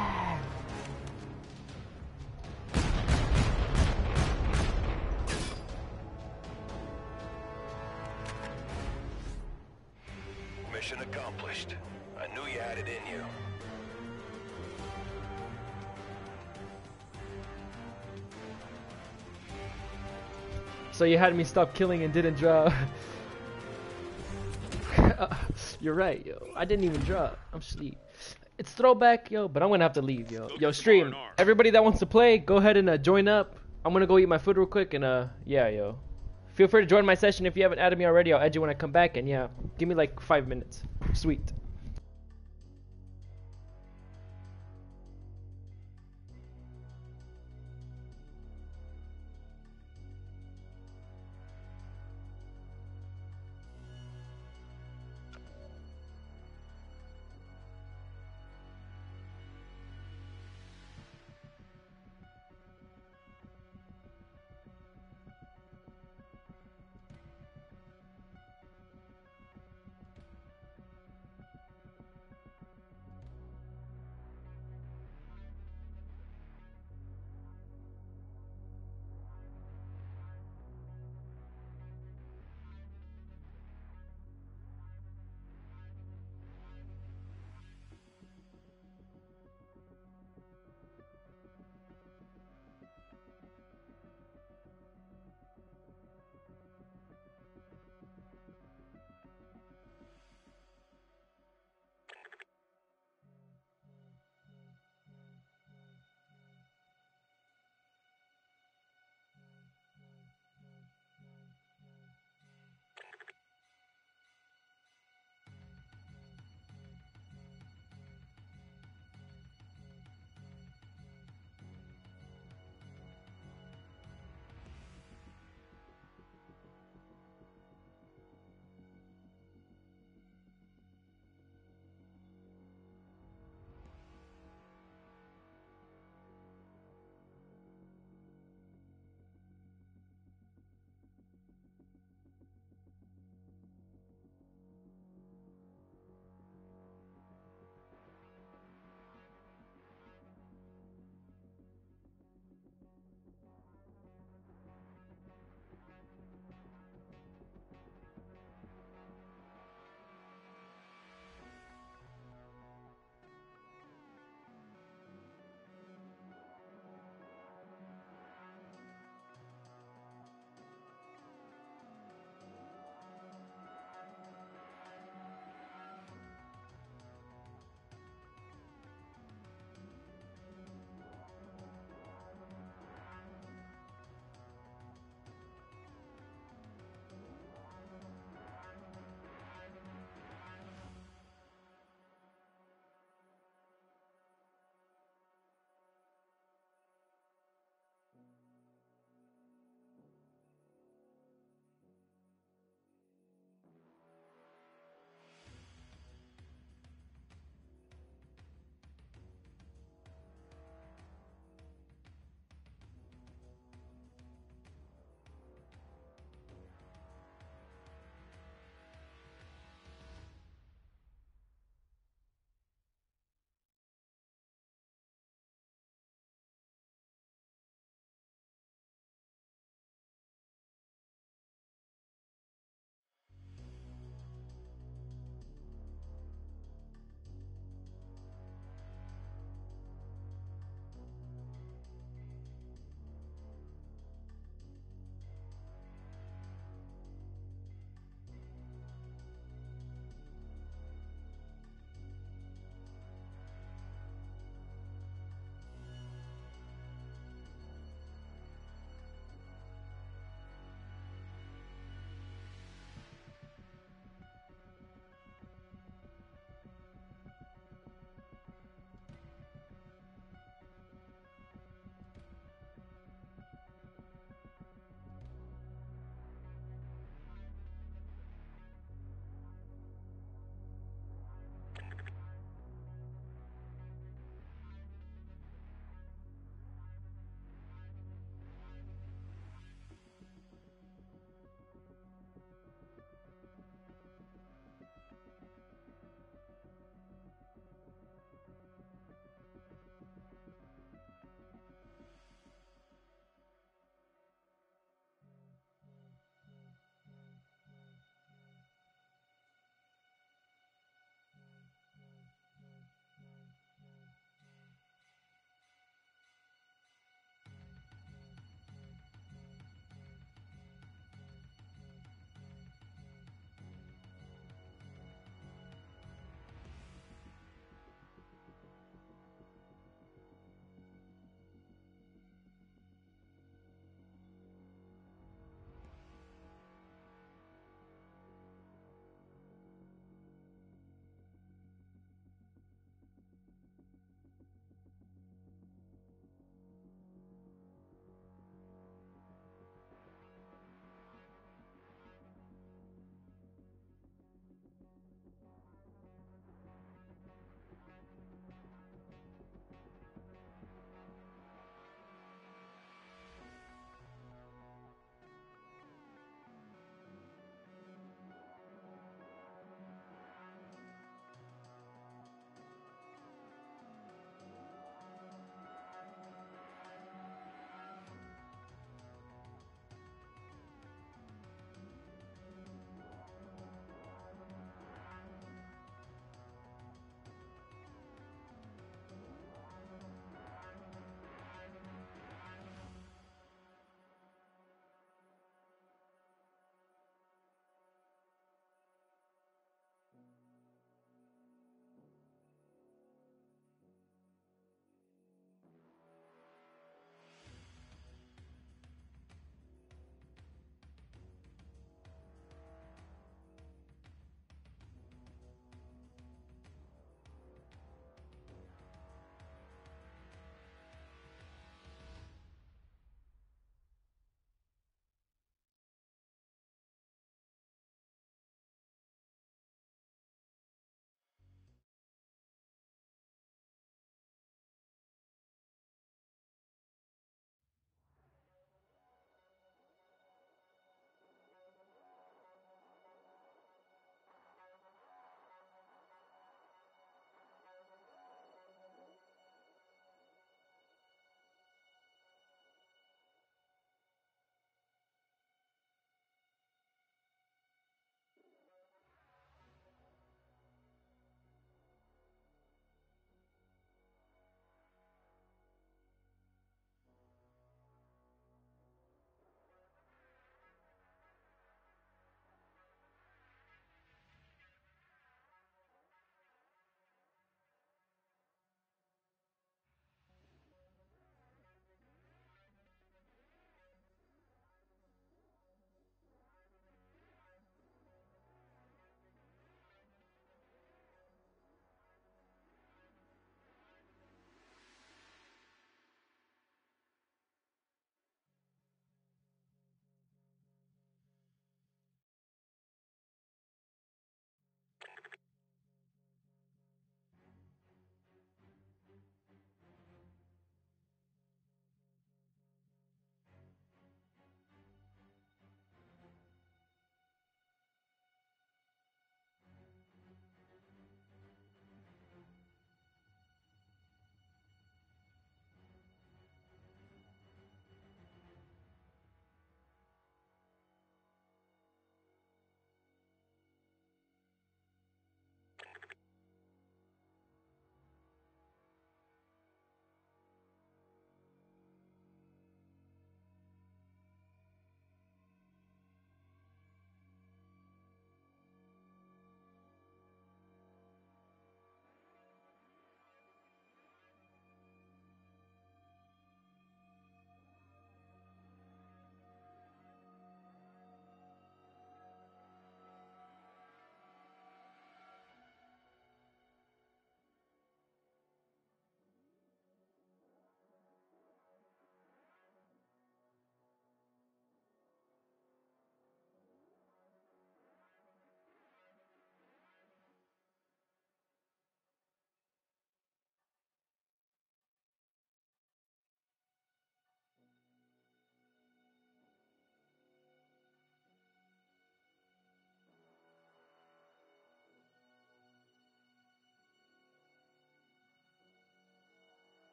Mission accomplished. I knew you had it in you. So you had me stop killing and didn't draw. You're right, yo. I didn't even drop. I'm sleep. It's throwback, yo, but I'm gonna have to leave, yo. Yo, stream. Everybody that wants to play, go ahead and uh, join up. I'm gonna go eat my food real quick, and uh, yeah, yo. Feel free to join my session if you haven't added me already. I'll add you when I come back, and yeah, give me like five minutes. Sweet.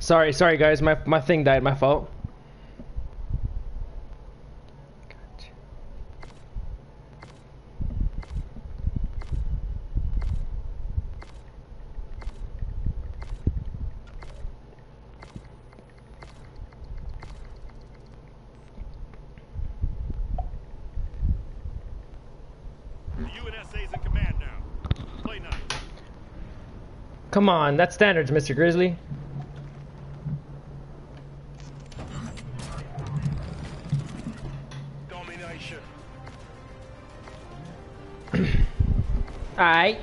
Sorry, sorry guys, my my thing died, my fault. Gotcha. The U N S A's in command now. Play nine. Come on, that's standards, Mister Grizzly. Alright.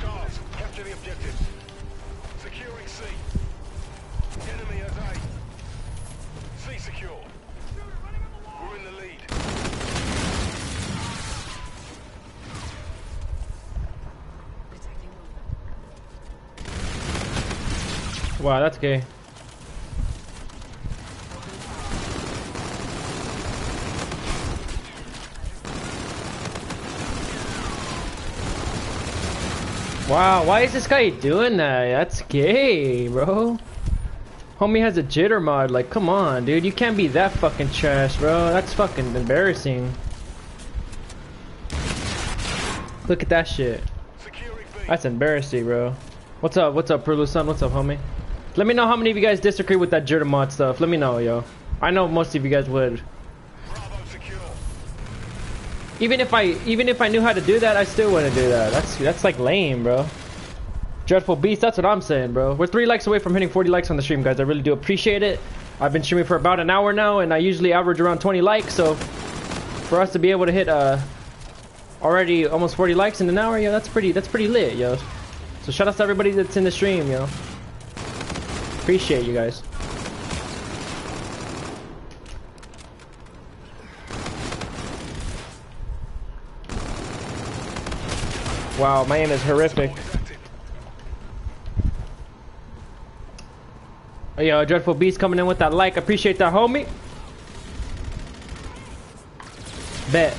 Stars, capture the objectives. Securing C. Enemy at A. C secure. We're in the lead. Wow, that's gay. Wow, why is this guy doing that? That's gay, bro. Homie has a jitter mod, like, come on, dude. You can't be that fucking trash, bro. That's fucking embarrassing. Look at that shit. That's embarrassing, bro. What's up? What's up, Pirulo zero eight? What's up, homie? Let me know how many of you guys disagree with that jitter mod stuff. Let me know, yo. I know most of you guys would. Even if I even if I knew how to do that, I still wouldn't do that. That's that's like lame, bro. Dreadful Beast, that's what I'm saying, bro. We're three likes away from hitting forty likes on the stream, guys. I really do appreciate it. I've been streaming for about an hour now, and I usually average around twenty likes. So for us to be able to hit uh already almost forty likes in an hour, yo, that's pretty that's pretty lit, yo. So shout out to everybody that's in the stream, yo. Appreciate you guys. Wow, my aim is horrific. Yo, Dreadful Beast coming in with that like. Appreciate that, homie. Bet.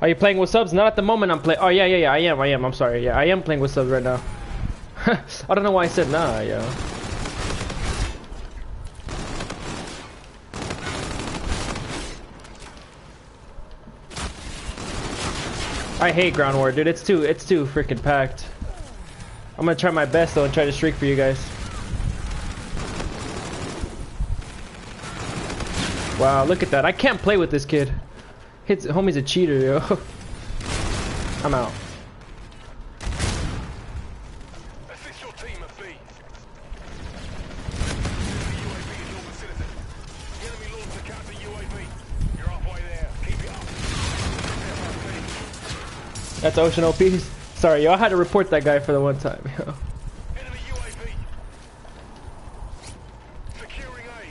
Are you playing with subs? Not at the moment I'm playing. Oh, yeah, yeah, yeah, I am, I am. I'm sorry. Yeah, I am playing with subs right now. I don't know why I said nah, yo. I hate ground war, dude. It's too, it's too freaking packed. I'm gonna try my best though and try to streak for you guys. Wow, look at that. I can't play with this kid. Hits, homie's a cheater, yo. I'm out. Assist your team at B. U A V in your vicinity. Enemy launch the counter U A V. You're halfway there. Keep it up. That's Ocean O P. Sorry, yo, I had to report that guy for the one time, yo. Enemy U A V. Securing A.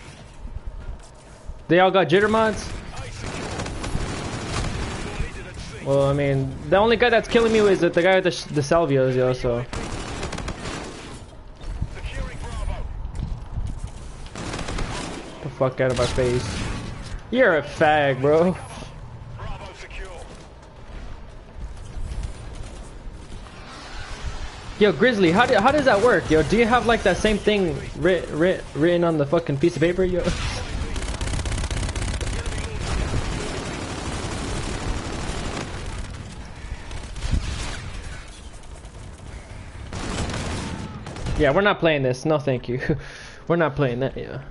They all got jitter mods? Well, I mean, the only guy that's killing me is the guy with the, the salvios, yo, so. Get the fuck out of my face. You're a fag, bro. Yo, Grizzly, how, do, how does that work? Yo, do you have like that same thing writ, writ, written on the fucking piece of paper? Yo. Yeah, we're not playing this. No, thank you. We're not playing that, yeah.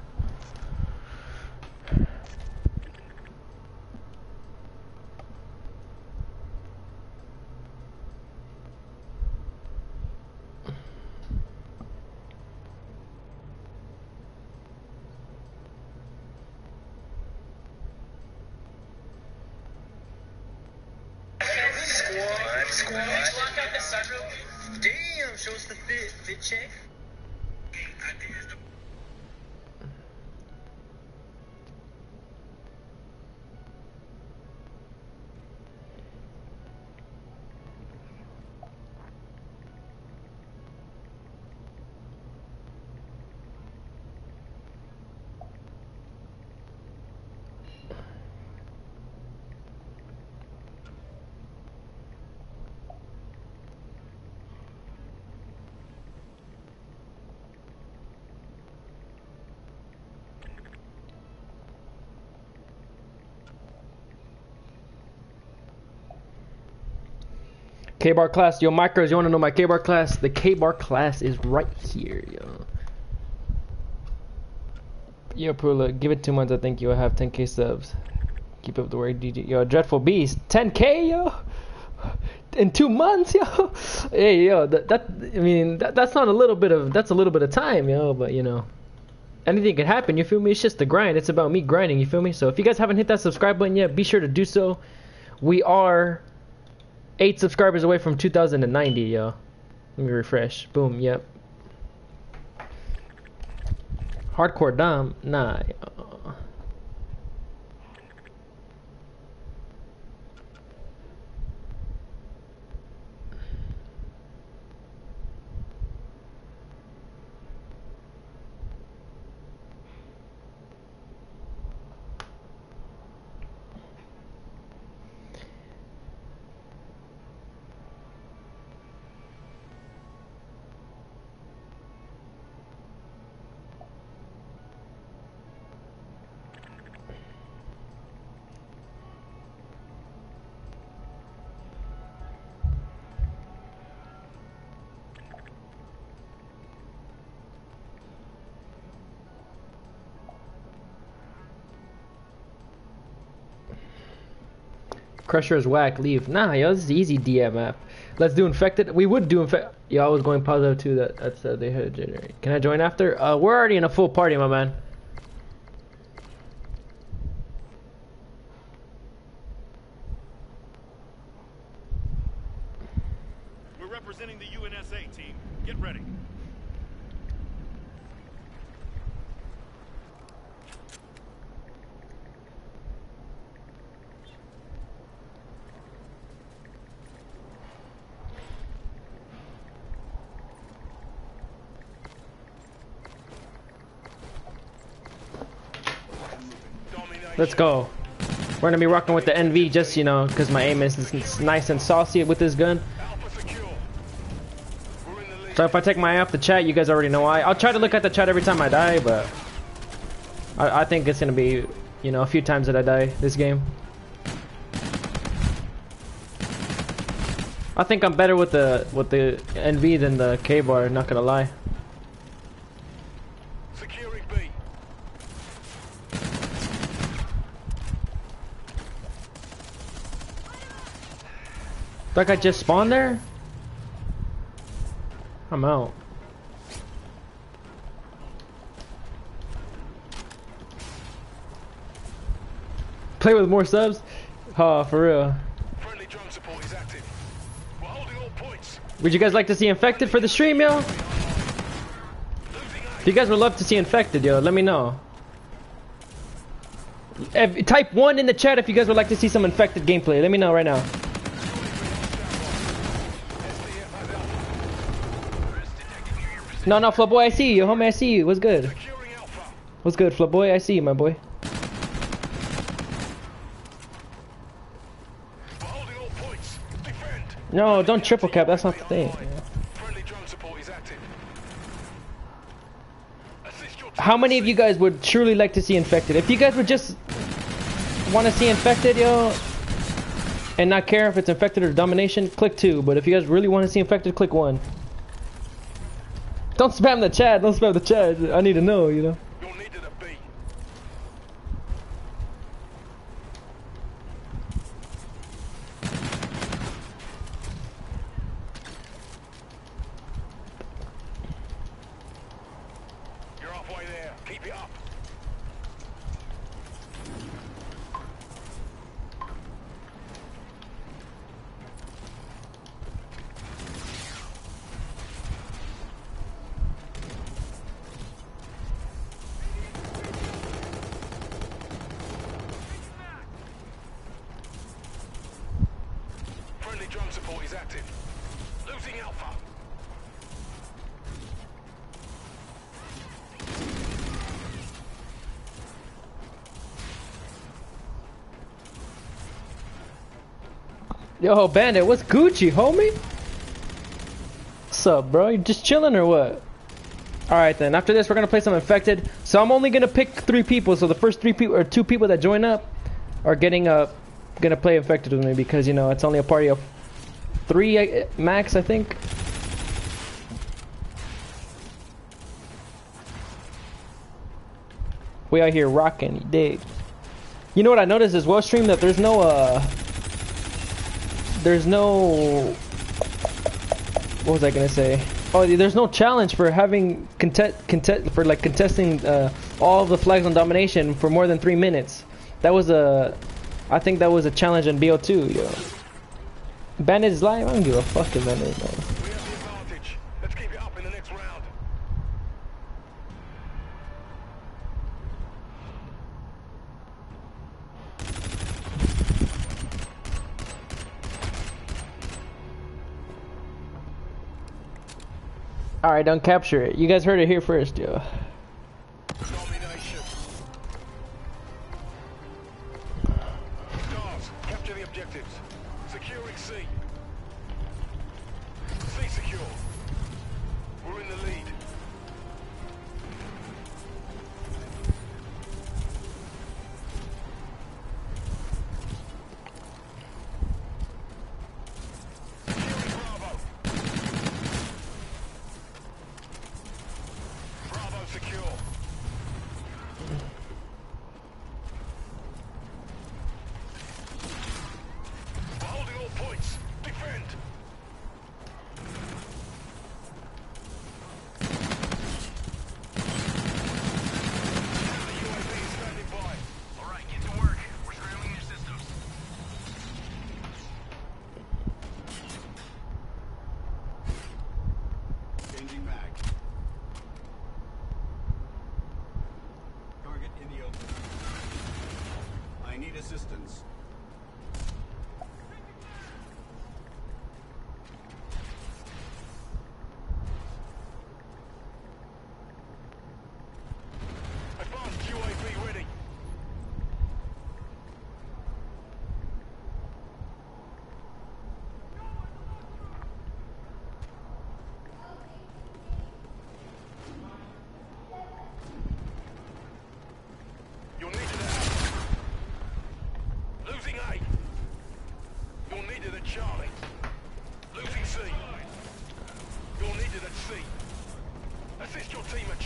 K-bar class, yo, micros, you wanna know my K-bar class? The K-bar class is right here, yo. Yo, Pirula, give it two months, I think you'll have ten K subs. Keep up the work, D J. Yo, Dreadful Beast, ten K, yo! In two months, yo! Hey, yo, that, that I mean, that, that's not a little bit of, that's a little bit of time, yo, but, you know. Anything can happen, you feel me? It's just the grind, it's about me grinding, you feel me? So if you guys haven't hit that subscribe button yet, be sure to do so. We are eight subscribers away from two thousand ninety, yo. Let me refresh. Boom, yep. Hardcore Dom? Nah, yo. Pressure is whack, leave. Nah, yo, this is easy D M map. Let's do infected. We would do infect. Yo, I was going positive too. That, that's uh, they had a generate. Can I join after? Uh, we're already in a full party, my man. We're representing the U N S A team. Get ready. Let's go. We're gonna be rocking with the N V, just, you know, because my aim is it's nice and saucy with this gun. So if I take my eye off the chat, you guys already know why. I'll try to look at the chat every time I die, but I, I think it's gonna be, you know, a few times that I die this game. I think I'm better with the with the N V than the K-bar, not gonna lie. That guy just spawned there? I'm out. Play with more subs? Oh, for real. Friendly drone support is active. We're holding all points. Would you guys like to see Infected for the stream, yo? If you guys would love to see Infected, yo, let me know. If, type one in the chat if you guys would like to see some Infected gameplay. Let me know right now. No, no, Flop Boy, I see you, homie, I see you. What's good? What's good, Flop Boy? I see you, my boy. No, don't triple cap. That's not the thing. How many of you guys would truly like to see Infected? If you guys would just want to see Infected, yo, and not care if it's Infected or Domination, click two. But if you guys really want to see Infected, click one. Don't spam the chat, don't spam the chat. I need to know, you know. You're halfway there. Keep it up. Yo, Bandit, what's Gucci, homie? What's up, bro? You just chilling or what? Alright then, after this we're gonna play some Infected. So I'm only gonna pick three people, so the first three people or two people that join up are getting up, gonna play Infected with me because, you know, it's only a party of three max, I think. We out here rocking, you dig. You know what I noticed as well, stream, that there's no uh there's no what was I gonna say? Oh, there's no challenge for having contest contest for like contesting uh, all the flags on domination for more than three minutes. That was a, I think that was a challenge in B O two, yo. Bandit is live. I don't give a fuck if Bandit is live. Alright, don't capture it. You guys heard it here first, yo. Domination. Stars, capture the objectives. Securing C. C secure. We're in the lead.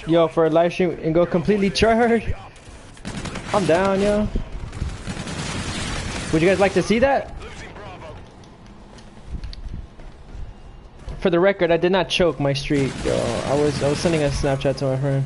Yo, for a live stream and go completely charred. I'm down, yo. Would you guys like to see that? For the record, I did not choke my streak, yo. I was I was sending a Snapchat to my friend.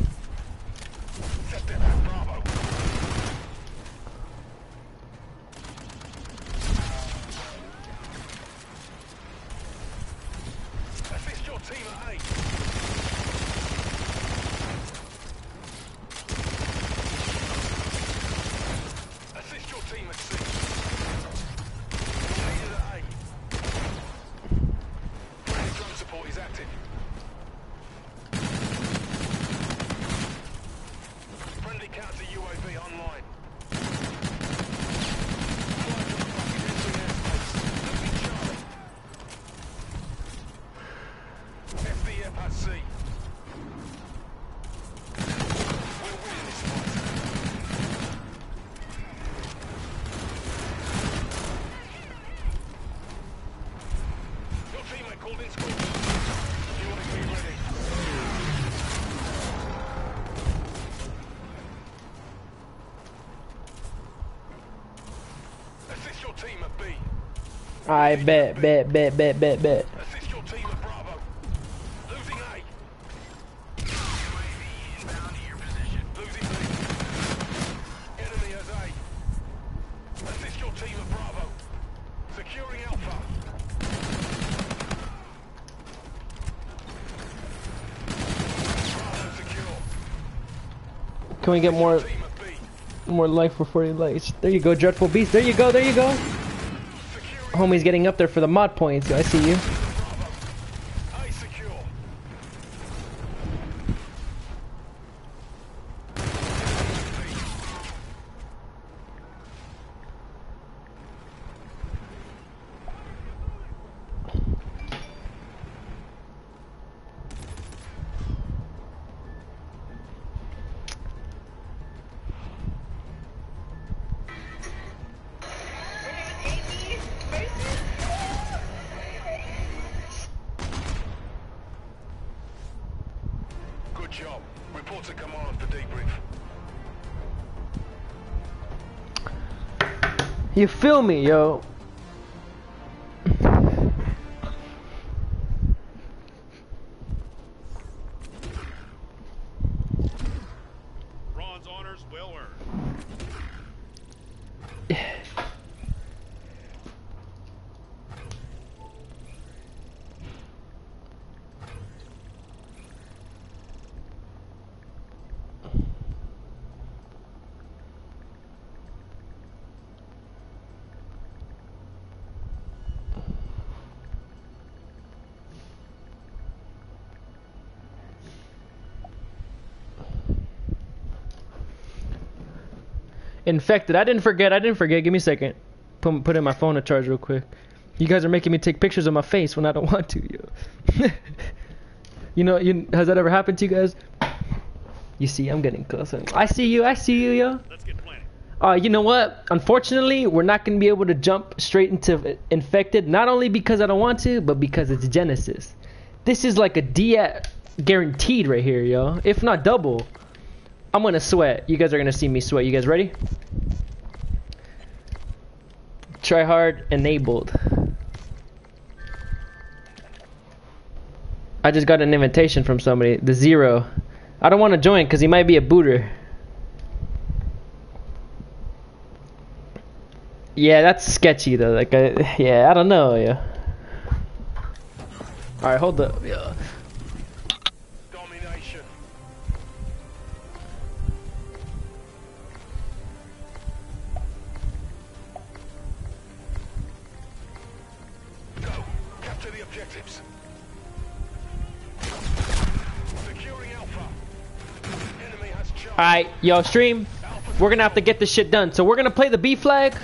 I bet, bet, bet, bet, bet, bet. Assist your team at Bravo. Losing A. U A V inbound to your position. Losing B. Enemy has A. Assist your team at Bravo. Securing Alpha. Bravo secure. Can we get more, more life for forty likes? There you go, Dreadful Beast. There you go, there you go. Homie's getting up there for the mod points. I see you. You feel me, yo? Bronze honors well earned. Infected. I didn't forget. I didn't forget. Give me a second. Put, put in my phone to charge real quick. You guys are making me take pictures of my face when I don't want to. Yo. you know, you, has that ever happened to you guys? You see, I'm getting closer. I see you. I see you, yo. Let's get planning. Uh, you know what? Unfortunately, we're not going to be able to jump straight into Infected. Not only because I don't want to, but because it's Genesis. This is like a D guaranteed right here, yo. If not double. I'm gonna sweat. You guys are gonna see me sweat. You guys ready? Try hard enabled. I just got an invitation from somebody. The zero. I don't want to join because he might be a booter. Yeah, that's sketchy though. Like, I, yeah, I don't know. Yeah. All right, hold up. Yeah. Alright, yo, stream. We're gonna have to get this shit done. So we're gonna play the B flag.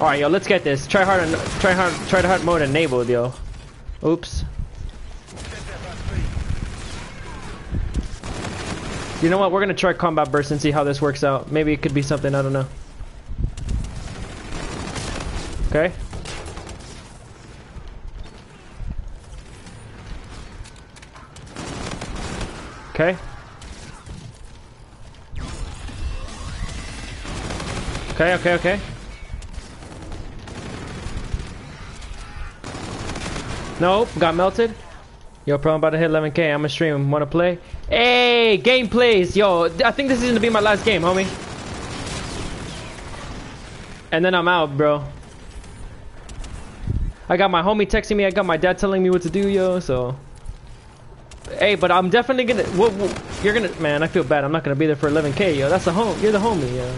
Alright, yo, let's get this. Try hard, try hard, try hard mode enabled, yo. Oops. You know what? We're gonna try combat burst and see how this works out. Maybe it could be something. I don't know. Okay. Okay. Okay, okay, okay. Nope, got melted. Yo, probably about to hit eleven K. I'm a stream. Wanna play? Hey, Gameplays. Yo, I think this is gonna be my last game, homie. And then I'm out, bro. I got my homie texting me. I got my dad telling me what to do, yo, so. Hey, but I'm definitely gonna. Whoa, whoa, you're gonna. Man, I feel bad. I'm not gonna be there for eleven K, yo. That's the home. You're the homie, yo.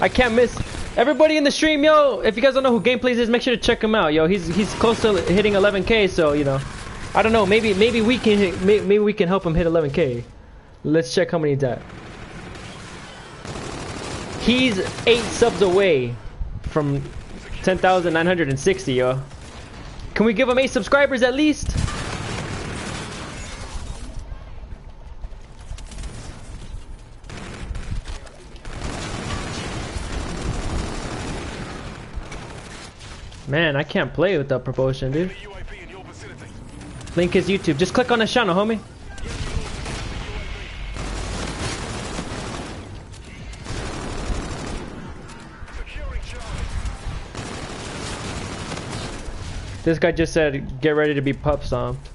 I can't miss everybody in the stream, yo. If you guys don't know who Gameplays is, make sure to check him out, yo. He's he's close to hitting eleven K, so you know, I don't know. Maybe maybe we can maybe we can help him hit eleven K. Let's check how many he's at. He's eight subs away from ten thousand nine hundred sixty, yo. Can we give him eight subscribers at least? Man, I can't play without propulsion, dude. Link is YouTube. Just click on his channel, homie. This guy just said, get ready to be pup stomped.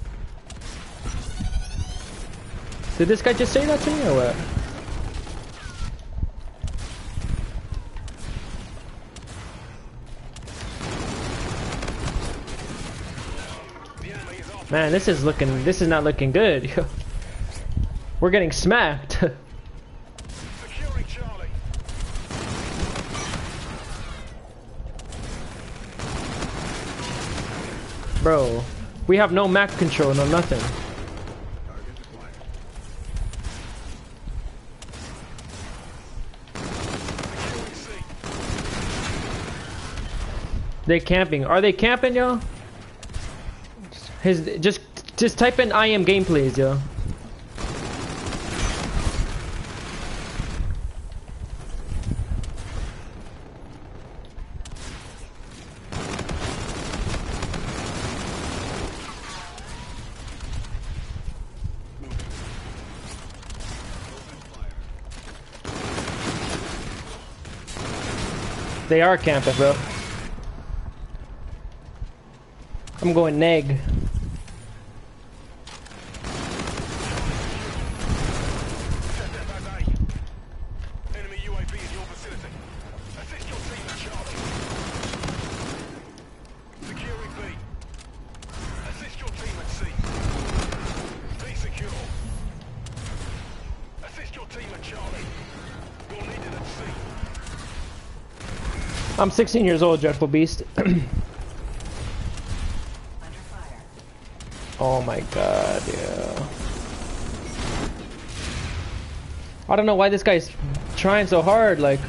Did this guy just say that to me or what? Man, this is looking, this is not looking good. We're getting smacked. Bro, we have no map control, no nothing. They camping. Are they camping, yo? His, just just type in I am Gameplays, yo. They are camping, bro. I'm going neg. I'm sixteen years old, Dreadful Beast. Oh my god, yeah. I don't know why this guy's trying so hard, like.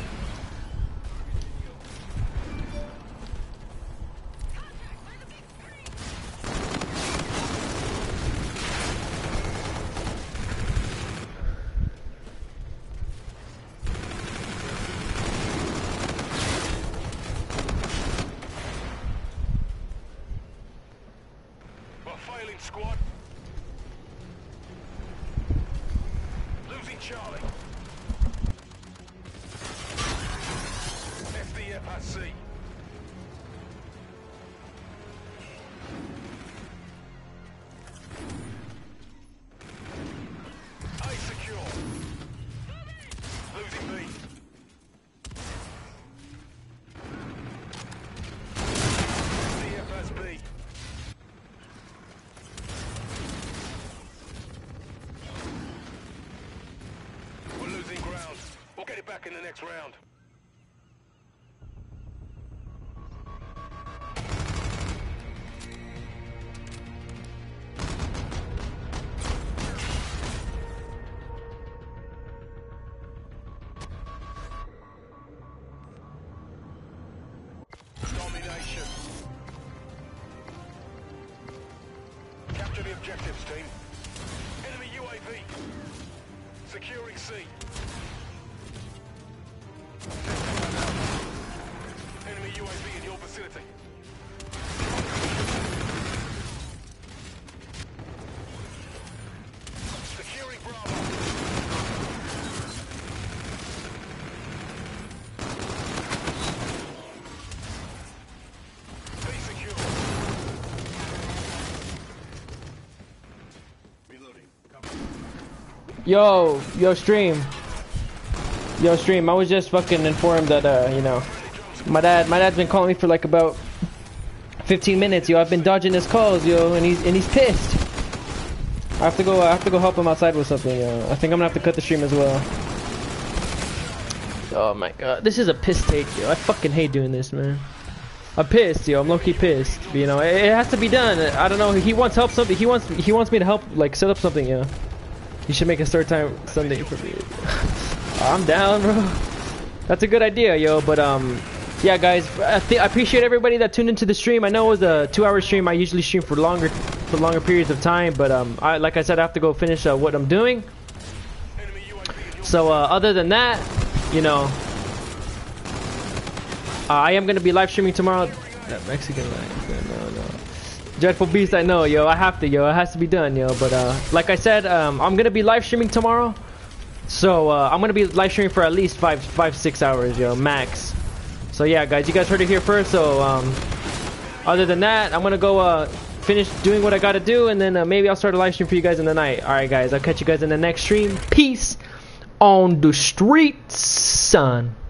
Yo, yo stream. Yo stream, I was just fucking informed that, uh, you know, my dad, my dad's been calling me for like about fifteen minutes, yo. I've been dodging his calls, yo, and he's, and he's pissed. I have to go, I have to go help him outside with something, yo. I think I'm gonna have to cut the stream as well. Oh my god, this is a piss take, yo. I fucking hate doing this, man. I'm pissed, yo. I'm low-key pissed, but, you know, it, it has to be done. I don't know, he wants help something, he wants, he wants me to help, like, set up something, yo. You should make a start time Sunday for me. I'm down, bro. That's a good idea, yo. But um, yeah, guys, I, th I appreciate everybody that tuned into the stream. I know it was a two-hour stream. I usually stream for longer, for longer periods of time. But um, I, like I said, I have to go finish uh, what I'm doing. So uh, other than that, you know, uh, I am gonna be live streaming tomorrow. That Mexican life, no, no. Dreadful Beast, I know, yo. I have to, yo. It has to be done, yo. But, uh, like I said, um, I'm gonna be live streaming tomorrow. So, uh, I'm gonna be live streaming for at least five, five, six hours, yo, max. So, yeah, guys, you guys heard it here first. So, um, other than that, I'm gonna go, uh, finish doing what I gotta do. And then, uh, maybe I'll start a live stream for you guys in the night. Alright, guys, I'll catch you guys in the next stream. Peace on the street, son.